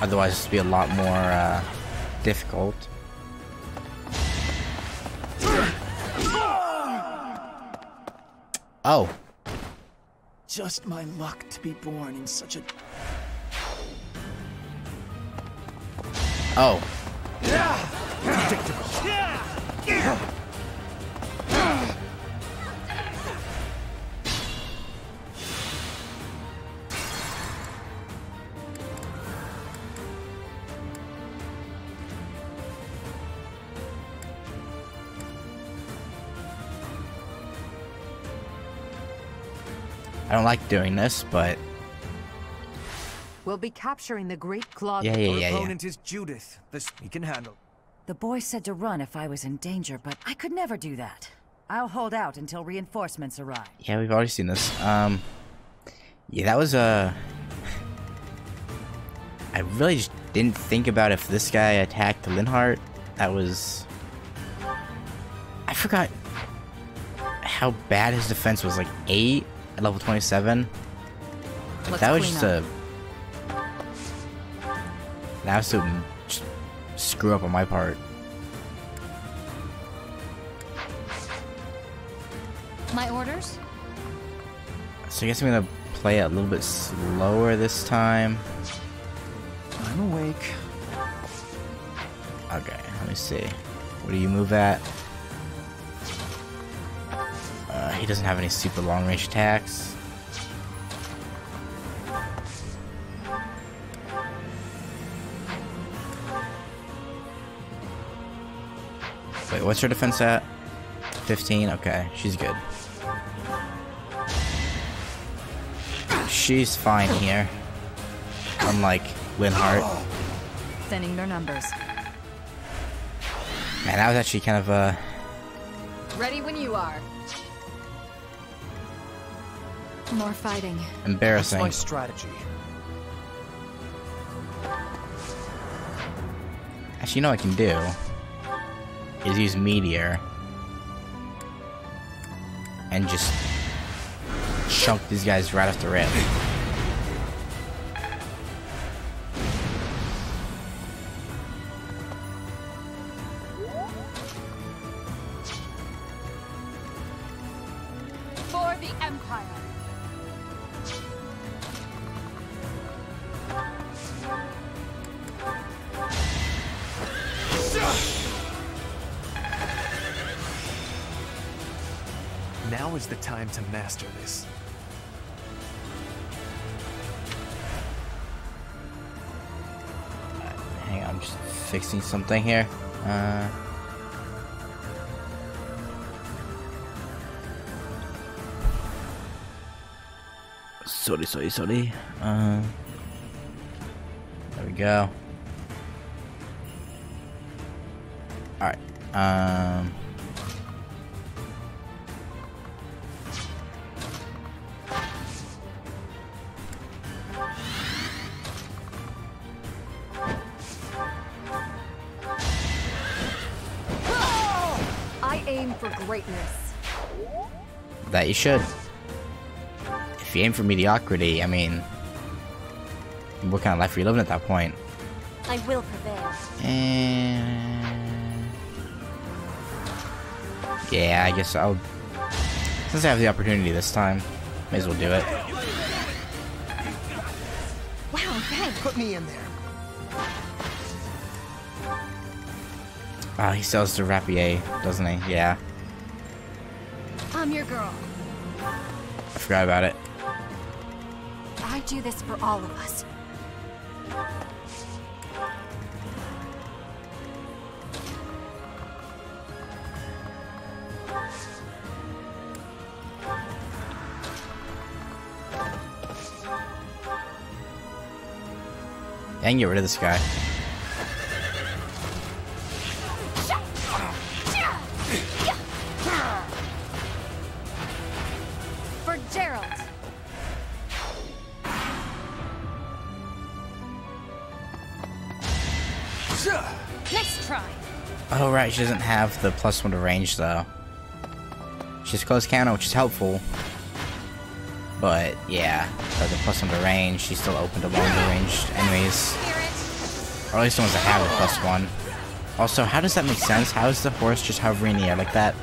Otherwise, this would be a lot more uh, difficult. Oh. Just my luck to be born in such a... Oh. Predictable. I don't like doing this, but we'll be capturing the great Claude. Yeah, yeah, yeah. Our opponent is Judith. This we can handle. The boy said to run if I was in danger, but I could never do that. I'll hold out until reinforcements arrive. Yeah, we've already seen this. Um, yeah, that was a. Uh... I really just didn't think about if this guy attacked Linhart. That was. I forgot how bad his defense was. Like eight. At level twenty-seven. But that was just a... That was a screw up on my part. My orders? So I guess I'm gonna play it a little bit slower this time. I'm awake. Okay, let me see. What do you move at? He doesn't have any super long-range attacks. Wait, what's her defense at? fifteen? Okay, she's good. She's fine here. Unlike Linhart. Sending their numbers. Man, that was actually kind of uh ready when you are. More fighting. Embarrassing. That's my strategy. Actually, you know what I can do is use Meteor and just chunk these guys right off the rip. For the Empire. Now is the time to master this. Hang on, I'm just fixing something here. Uh... Sorry, sorry, sorry. Uh... There we go. Alright. Um... Greatness. That you should. If you aim for mediocrity, I mean, what kind of life are you living at that point? I will prevail. And yeah, I guess I'll. Since I have the opportunity this time, may as well do it. Wow, thanks. Put me in there. Ah, oh, he sells the rapier, doesn't he? Yeah. I'm your girl. I forgot about it. I do this for all of us. And get rid of this guy. Oh right, she doesn't have the plus one to range though. She's close counter, which is helpful. But yeah, the plus one to range, she's still open to longer ranged enemies. Or at least the ones that have a plus one. Also, how does that make sense? How is the horse just hovering in the air like that?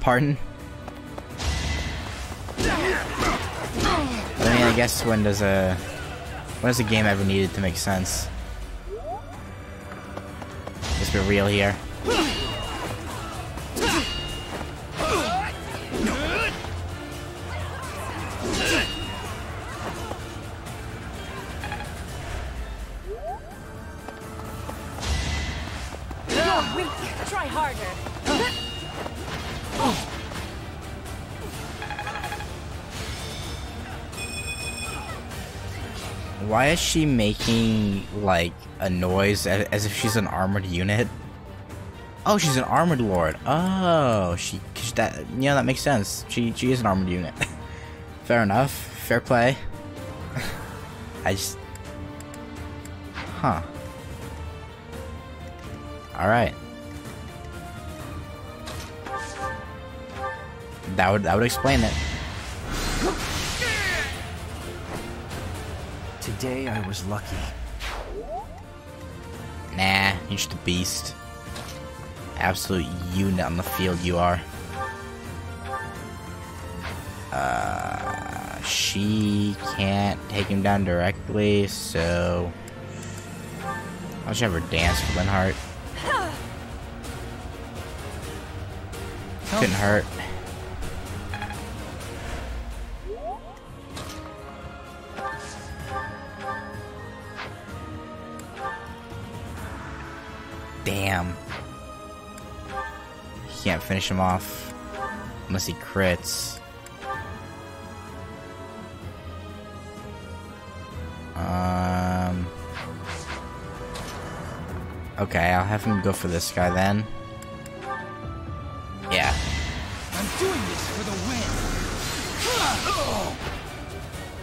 Pardon? I mean, I guess when does a when does a game ever needed to make sense? Be real here. Try harder. Why is she making like a noise as if she's an armored unit? Oh, she's an armored lord. Oh, she that you know that makes sense. She she is an armored unit. Fair enough. Fair play. I just huh. All right. That would that would explain it. Today I was lucky. Nah, you're just a beast. Absolute unit on the field you are. Uh, she can't take him down directly, so I'll just have her dance with Linhart. Couldn't hurt. Damn. He can't finish him off unless he crits. Um Okay, I'll have him go for this guy then. Yeah. I'm doing this for the win.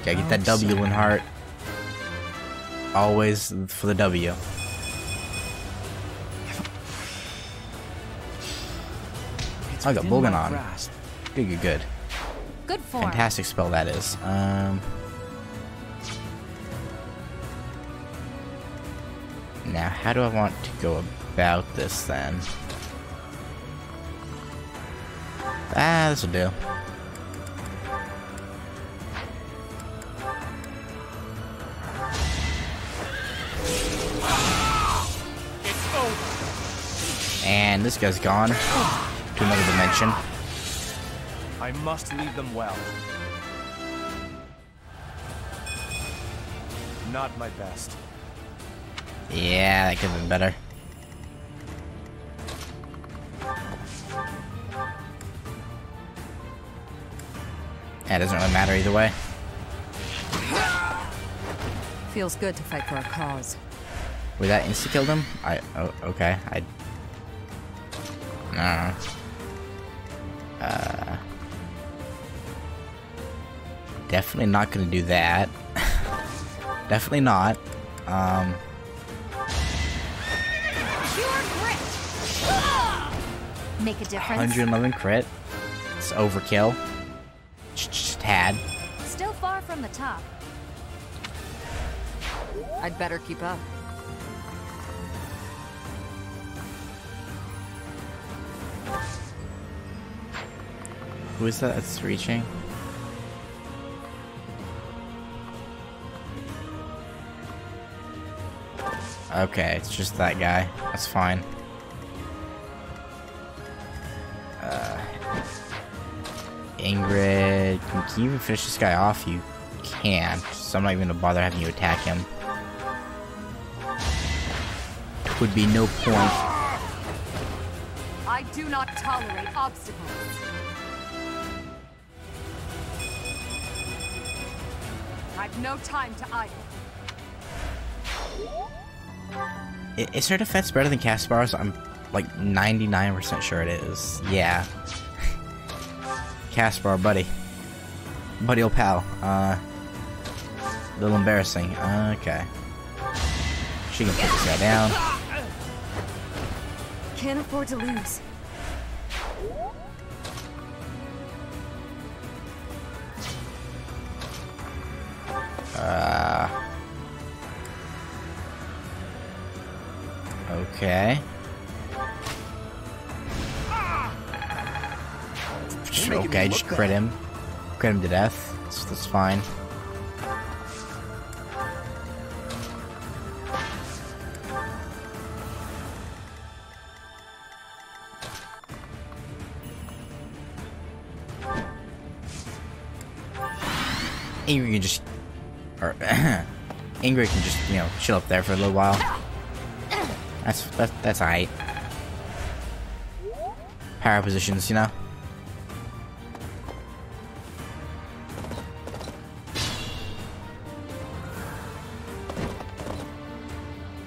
Okay, get that W, Linhart. Always for the W. It's I got Bulganon. Good, good, good. Good form. Fantastic spell that is. Um. Now, how do I want to go about this then? Ah, this will do. And this guy's gone to another dimension. I must leave them well. Not my best. Yeah, that could have been better. That doesn't really matter either way. Feels good to fight for a cause. Wait, that insta-killed him? I... Oh, okay. I... I don't know. Uh... Definitely not gonna do that. Definitely not. Um... Make a difference. one eleven crit. It's overkill. Just tad. Still far from the top. I'd better keep up. Who is that that's reaching? Okay, it's just that guy. That's fine. Ingrid, can you even finish this guy off? You can't, so I'm not even gonna bother having you attack him. Would be no point. I do not tolerate obstacles. I've no time to idle. Is her defense better than Caspar's? I'm like ninety-nine percent sure it is. Yeah. Caspar, buddy. Buddy old pal. Uh, a little embarrassing. Uh, okay. She can put this guy down. Can't afford to lose. Uh, okay. Okay, just crit him. Crit him to death. That's, that's fine. Ingrid can just... Or, Ingrid can just, you know, chill up there for a little while. That's, that's, that's alright. Power positions, you know?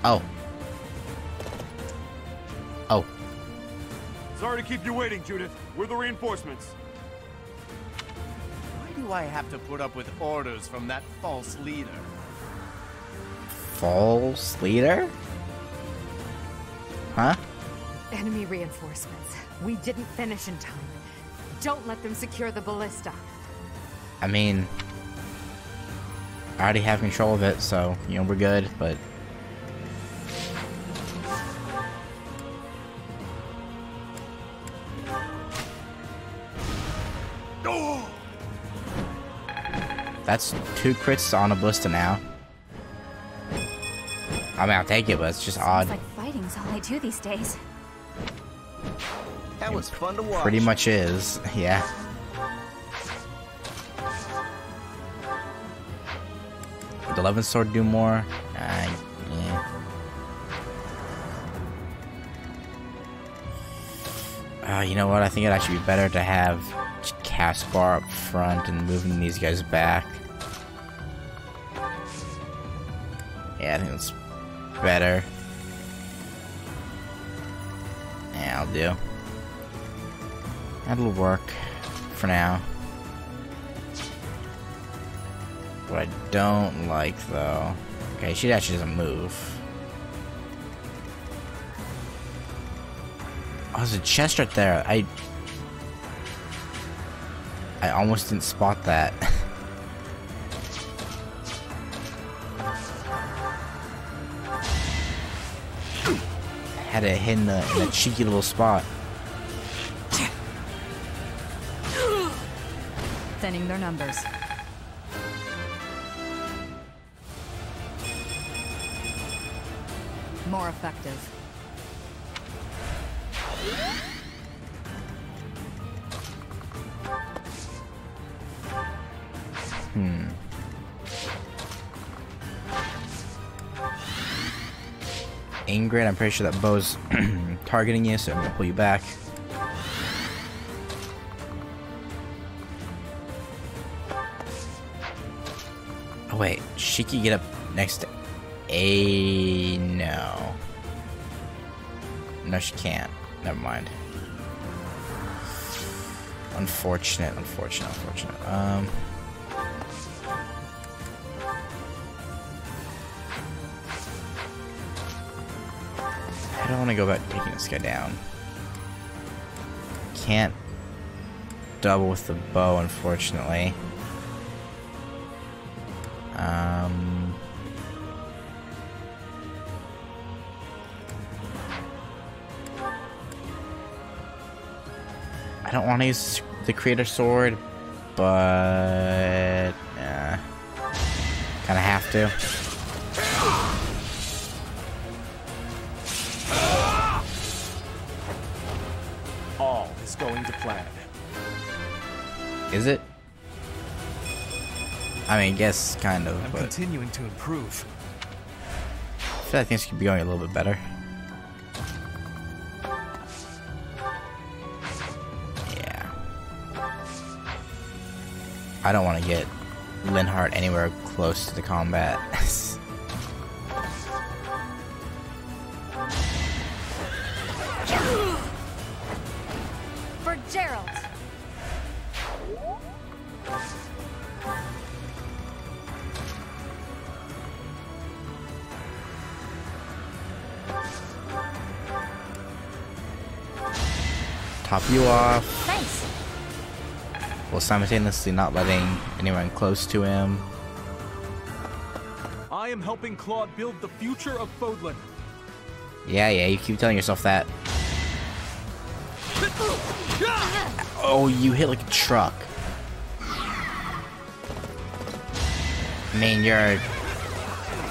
Oh. Oh. Sorry to keep you waiting, Judith. We're the reinforcements. Why do I have to put up with orders from that false leader? False leader? Huh? Enemy reinforcements. We didn't finish in time. Don't let them secure the ballista. I mean, I already have control of it, so, you know, we're good, but... That's two crits on a ballista now. I mean, I'll take it, but it's just odd. It's like fighting's all I do these days. That was fun to watch. Pretty much is, yeah. Would the eleven sword do more? Uh, yeah. Uh, you know what? I think it'd actually be better to have Caspar up front and moving these guys back. Yeah, I think that's better. that'll do. That'll work for now. What I don't like, though... Okay, she actually doesn't move. Oh, there's a chest right there. I... I almost didn't spot that. Had it hit in the, in the cheeky little spot. Sending their numbers. More effective. Hmm. Ingrid, I'm pretty sure that bow's targeting you, so I'm gonna pull you back. Oh wait, she could get up next to A. No. No, she can't. Never mind. Unfortunate, unfortunate, unfortunate. Um. I don't want to go about taking this guy down. Can't double with the bow, unfortunately. Um, I don't want to use the creator sword, but uh, kind of have to. Is it? I mean, guess kind of. I'm but continuing to improve. I feel like things could be going a little bit better. Yeah. I don't want to get Linhart anywhere close to the combat. You off. Thanks. While simultaneously not letting anyone close to him. I am helping Claude build the future of Fodlan. Yeah, yeah, you keep telling yourself that. Oh, you hit like a truck. I mean, you're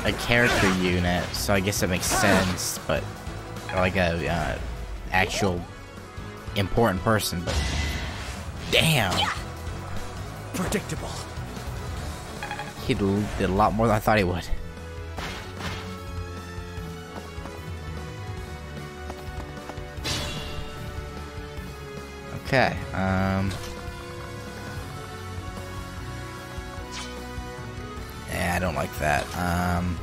a character unit, so I guess that makes sense, but like a uh, actual important person, but damn, predictable. He did a lot more than I thought he would. Okay, um, yeah, I don't like that. Um,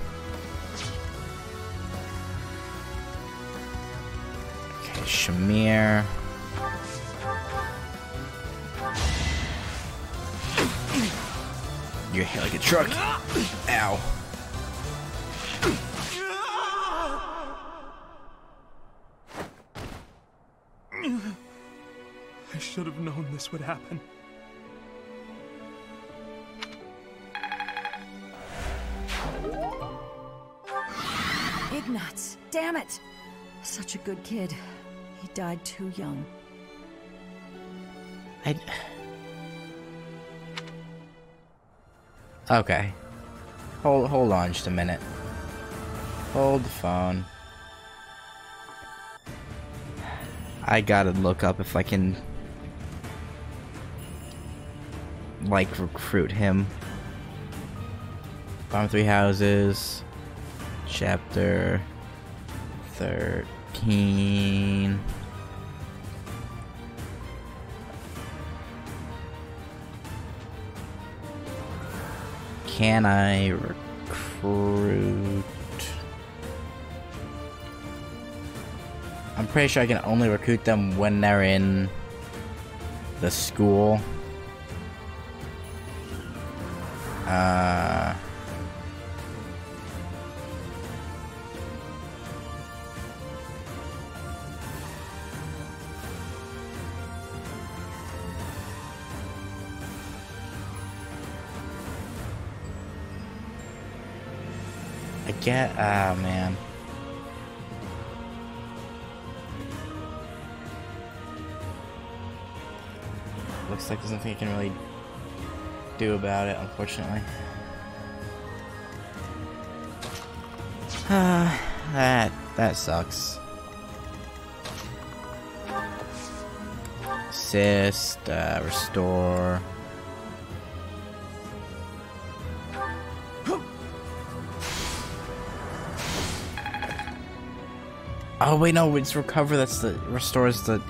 okay, Shamir. You're hit like a truck. Ow. I should have known this would happen. Ignatz, damn it! Such a good kid. He died too young. I... Okay. Hold hold on just a minute. Hold the phone. I gotta look up if I can like recruit him. Bomb Three Houses Chapter thirteen. Can I recruit? I'm pretty sure I can only recruit them when they're in the school. Uh... I get... ah, oh, man. Looks like there's nothing I can really do about it, unfortunately. Ah, uh, that... that sucks. Assist, uh, restore... Oh wait, no, it's recover that's the restores the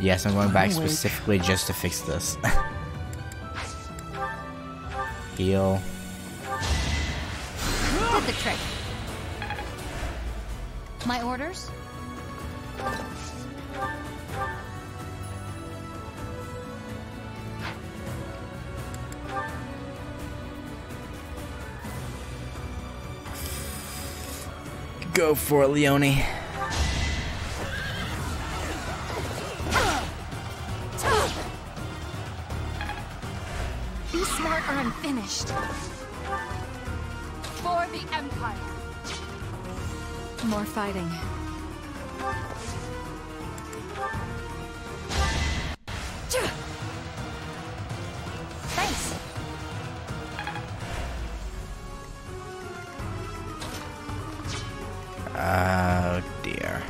Yes, I'm going back specifically just to fix this. Heal. Did the trick. My orders? Go for it, Leonie. Be smart or I'm finished. For the Empire. More fighting. Thanks. Oh dear.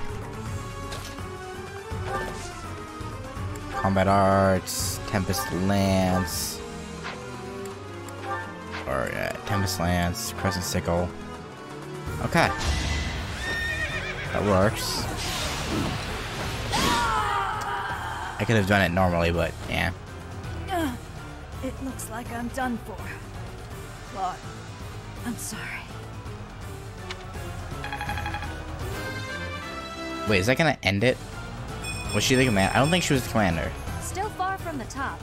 Combat Arts, Tempest Lance, or uh, Tempest Lance, Crescent Sickle. Okay, that works. I could have done it normally, but yeah. It looks like I'm done for. Claude, I'm sorry. Wait, is that gonna end it? Was she the commander? I don't think she was the commander. Still far from the top.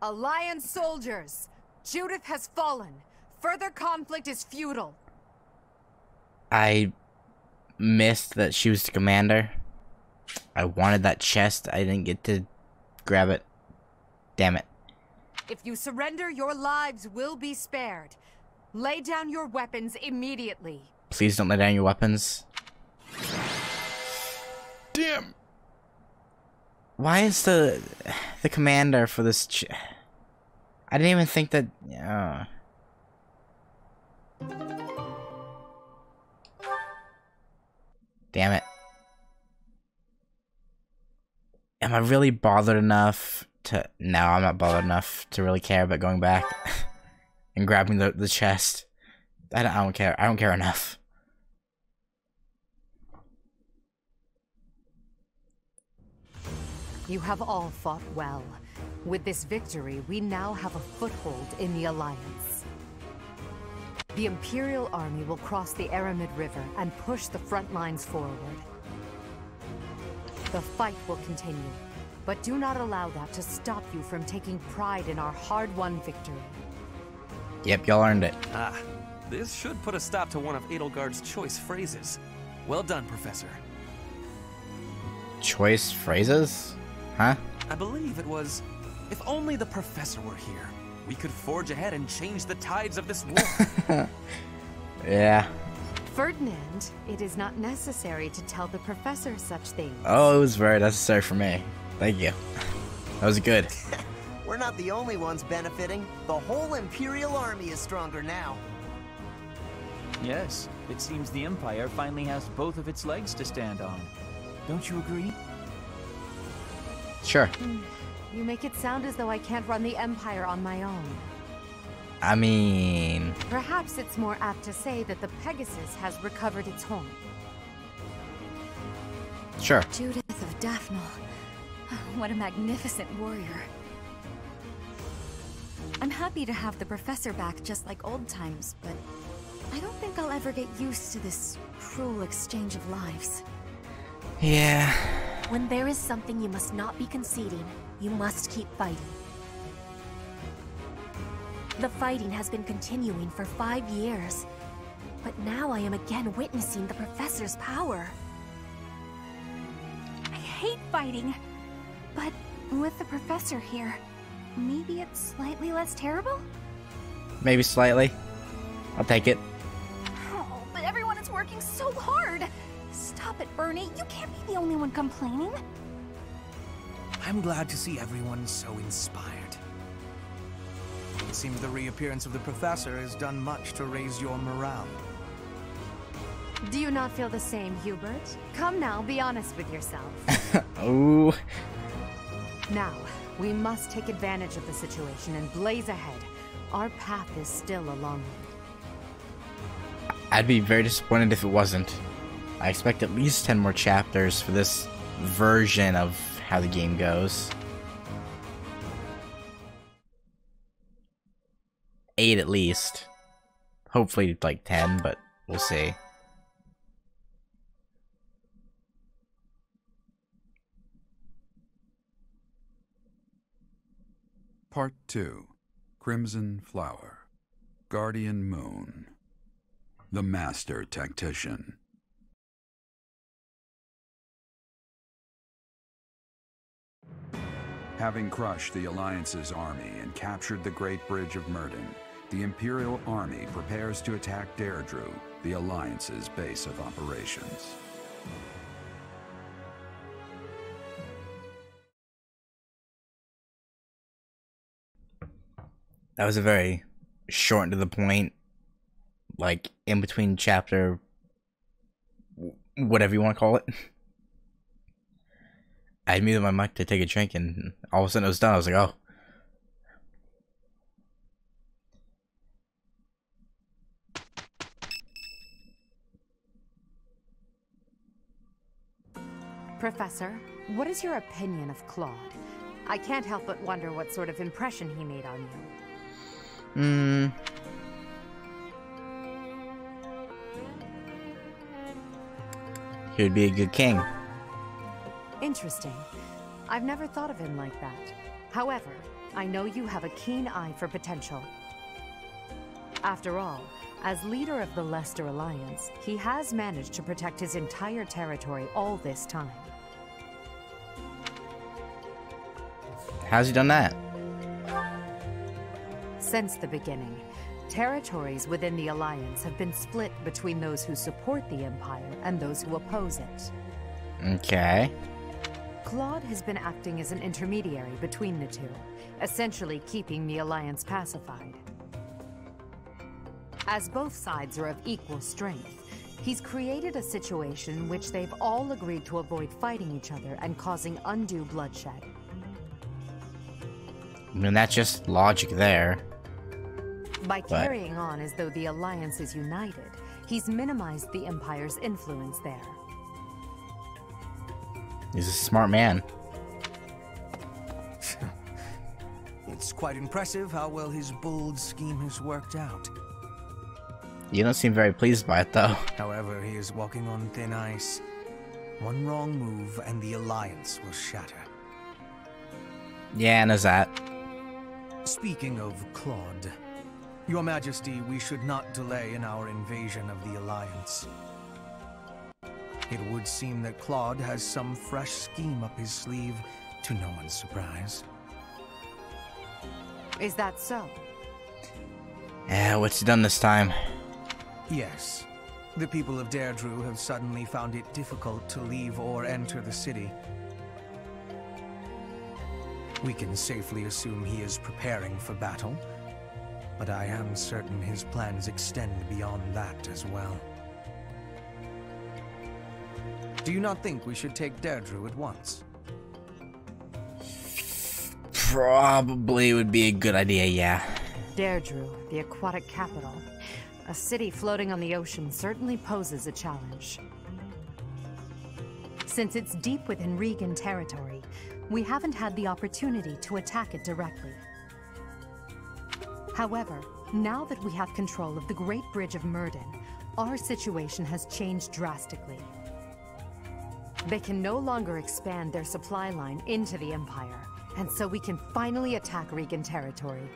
Alliance soldiers! Judith has fallen. Further conflict is futile. I missed that she was the commander. I wanted that chest. I didn't get to grab it. Damn it. If you surrender, your lives will be spared. Lay down your weapons immediately. Please don't lay down your weapons. Damn. Why is the the commander for this ch I didn't even think that uh. Damn it. Am I really bothered enough to No, I'm not bothered enough to really care about going back. And grabbing the the chest, I don't, I don't care. I don't care enough. You have all fought well. With this victory, we now have a foothold in the Alliance. The Imperial Army will cross the Aramid River and push the front lines forward. The fight will continue, but do not allow that to stop you from taking pride in our hard-won victory. Yep, y'all earned it. Ah, this should put a stop to one of Edelgard's choice phrases. Well done, Professor. Choice phrases? Huh? I believe it was, if only the Professor were here, we could forge ahead and change the tides of this war. Yeah. Ferdinand, it is not necessary to tell the Professor such things. Oh, it was very necessary for me. Thank you. That was good. We're not the only ones benefiting. The whole Imperial Army is stronger now. Yes, it seems the Empire finally has both of its legs to stand on. Don't you agree? Sure. You make it sound as though I can't run the Empire on my own. I mean... Perhaps it's more apt to say that the Pegasus has recovered its home. Sure. Judith of Daphne. What a magnificent warrior. I'm happy to have the professor back just like old times, but I don't think I'll ever get used to this cruel exchange of lives. Yeah. When there is something you must not be conceding, you must keep fighting. The fighting has been continuing for five years, but now I am again witnessing the professor's power. I hate fighting, but with the professor here, maybe it's slightly less terrible? Maybe slightly. I'll take it. Oh, but everyone is working so hard! Stop it, Bernie. You can't be the only one complaining. I'm glad to see everyone so inspired. It seems the reappearance of the professor has done much to raise your morale. Do you not feel the same, Hubert? Come now, be honest with yourself. Oh. Now, we must take advantage of the situation and blaze ahead. Our path is still a long one. I'd be very disappointed if it wasn't. I expect at least ten more chapters for this version of how the game goes. Eight at least. Hopefully like ten, but we'll see. Part two. Crimson Flower. Guardian Moon. The Master Tactician. Having crushed the Alliance's army and captured the Great Bridge of Myrddin, the Imperial Army prepares to attack Derdriu, the Alliance's base of operations. That was a very short and to the point, like in between chapter, whatever you want to call it. I muted my mic to take a drink, and all of a sudden it was done. I was like, oh. Professor, what is your opinion of Claude? I can't help but wonder what sort of impression he made on you. Hmm. He would be a good king. Interesting. I've never thought of him like that. However, I know you have a keen eye for potential. After all, as leader of the Leicester Alliance, he has managed to protect his entire territory all this time. How's he done that? Since the beginning, territories within the Alliance have been split between those who support the Empire and those who oppose it. Okay. Claude has been acting as an intermediary between the two, essentially keeping the Alliance pacified. As both sides are of equal strength, he's created a situation in which they've all agreed to avoid fighting each other and causing undue bloodshed. I mean, that's just logic there. By but... carrying on as though the Alliance is united, he's minimized the Empire's influence there. He's a smart man. It's quite impressive how well his bold scheme has worked out. You don't seem very pleased by it, though. However, he is walking on thin ice. One wrong move and the Alliance will shatter. Yeah, and is that. Speaking of Claude, Your Majesty, we should not delay in our invasion of the Alliance. It would seem that Claude has some fresh scheme up his sleeve, to no one's surprise. Is that so? Yeah, what's he done this time? Yes. The people of Derdriu have suddenly found it difficult to leave or enter the city. We can safely assume he is preparing for battle, but I am certain his plans extend beyond that as well. Do you not think we should take Derdriu at once? Probably would be a good idea, yeah. Derdriu, the aquatic capital. A city floating on the ocean certainly poses a challenge. Since it's deep within Riegan territory, we haven't had the opportunity to attack it directly. However, now that we have control of the Great Bridge of Myrddin, our situation has changed drastically. They can no longer expand their supply line into the Empire, and so we can finally attack Riegan territory.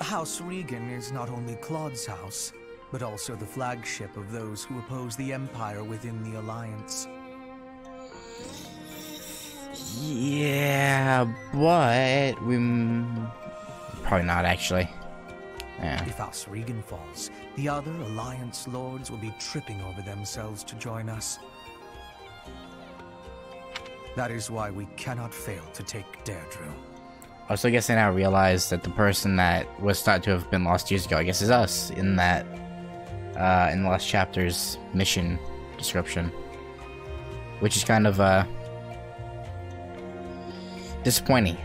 House Riegan is not only Claude's house, but also the flagship of those who oppose the Empire within the Alliance. Yeah, but we probably not actually. Yeah. If House Riegan falls, the other Alliance lords will be tripping over themselves to join us. That is why we cannot fail to take Derdriu. Oh, so I guess I now realize that the person that was thought to have been lost years ago, I guess, is us in that uh, in the last chapter's mission description, which is kind of uh, disappointing.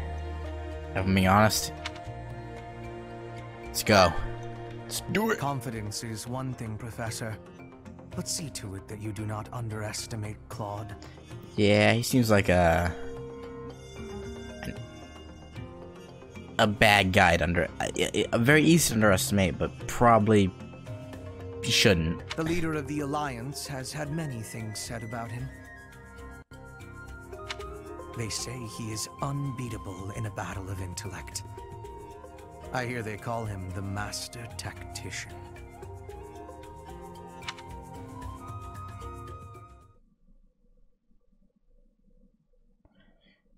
If I'm being honest. Let's go. Let's do it. Confidence is one thing, Professor, but see to it that you do not underestimate Claude. Yeah, he seems like a a bad guy to under a, a very easy to underestimate, but probably shouldn't. The leader of the Alliance has had many things said about him. They say he is unbeatable in a battle of intellect. I hear they call him the Master Tactician.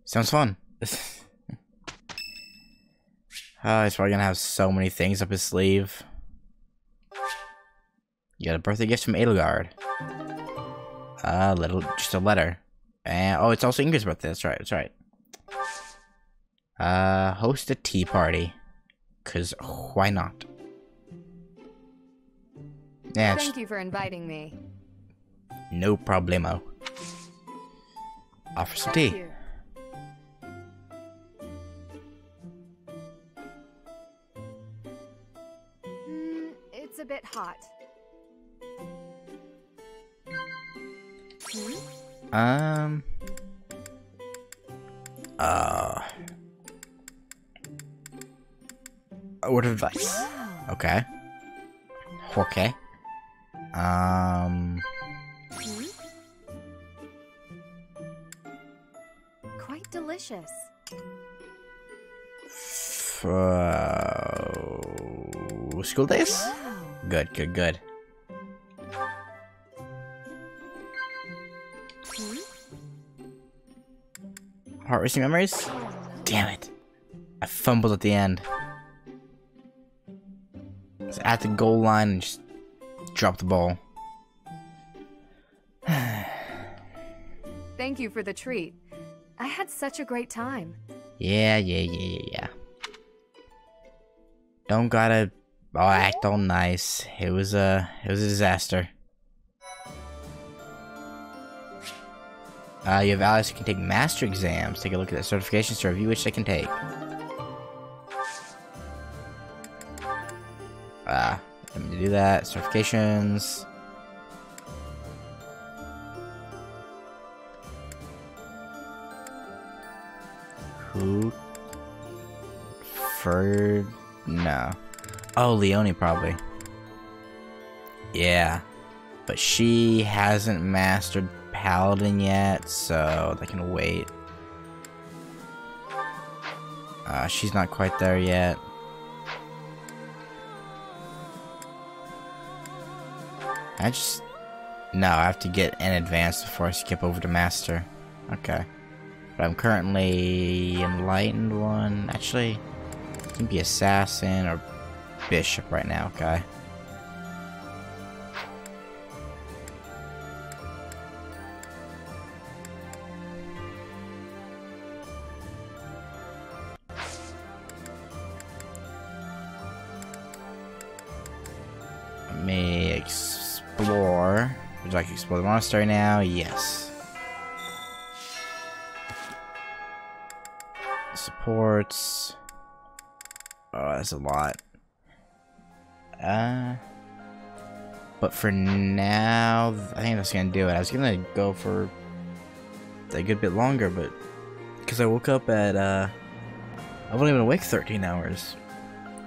Sounds fun. uh, he's probably gonna have so many things up his sleeve. You got a birthday gift from Edelgard. Uh, little, just a letter. And oh, it's also Ingrid's birthday. That's right. That's right. Uh, host a tea party, cause why not? Yeah. Thank you for inviting me. No problemo. Offer some tea. A bit hot. Hmm? Um. Uh. A word of advice. Okay. Okay. Um. Hmm? Quite delicious. For school days. Good, good, good. Heart racing memories? Damn it. I fumbled at the end. I was at the goal line and just dropped the ball. Thank you for the treat. I had such a great time. Yeah, yeah, yeah, yeah, yeah. Don't gotta... Oh, act all nice. It was a, it was a disaster. Uh, you have allies who can take master exams. Take a look at the certifications to review which they can take. Ah, let me do that. Certifications. Who? Ferd? No. Oh, Leonie probably. Yeah. But she hasn't mastered Paladin yet, so they can wait. Uh, she's not quite there yet. I just... No, I have to get in advance before I skip over to Master. Okay. But I'm currently Enlightened one. Actually, it can be Assassin or... Bishop right now, okay. Let me explore. Would you like to explore the monastery now? Yes. Supports. Oh, that's a lot. Uh, but for now, I think that's gonna do it. I was gonna go for a good bit longer, but because I woke up at uh, I wasn't even awake thirteen hours.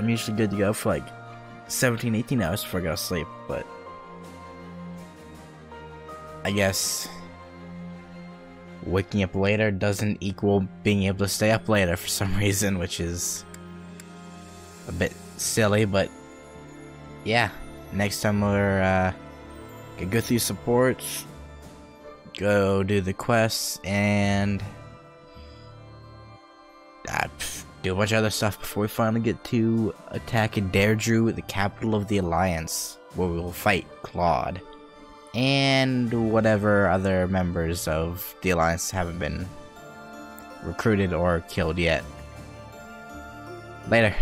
I'm usually good to go for like seventeen, eighteen hours before I go to sleep, but I guess waking up later doesn't equal being able to stay up later for some reason, which is a bit silly, but yeah. Next time we're uh, gonna go through supports, go do the quests, and uh, pff, do a bunch of other stuff before we finally get to attacking Derdriu, the capital of the Alliance, where we will fight Claude and whatever other members of the Alliance haven't been recruited or killed yet. Later.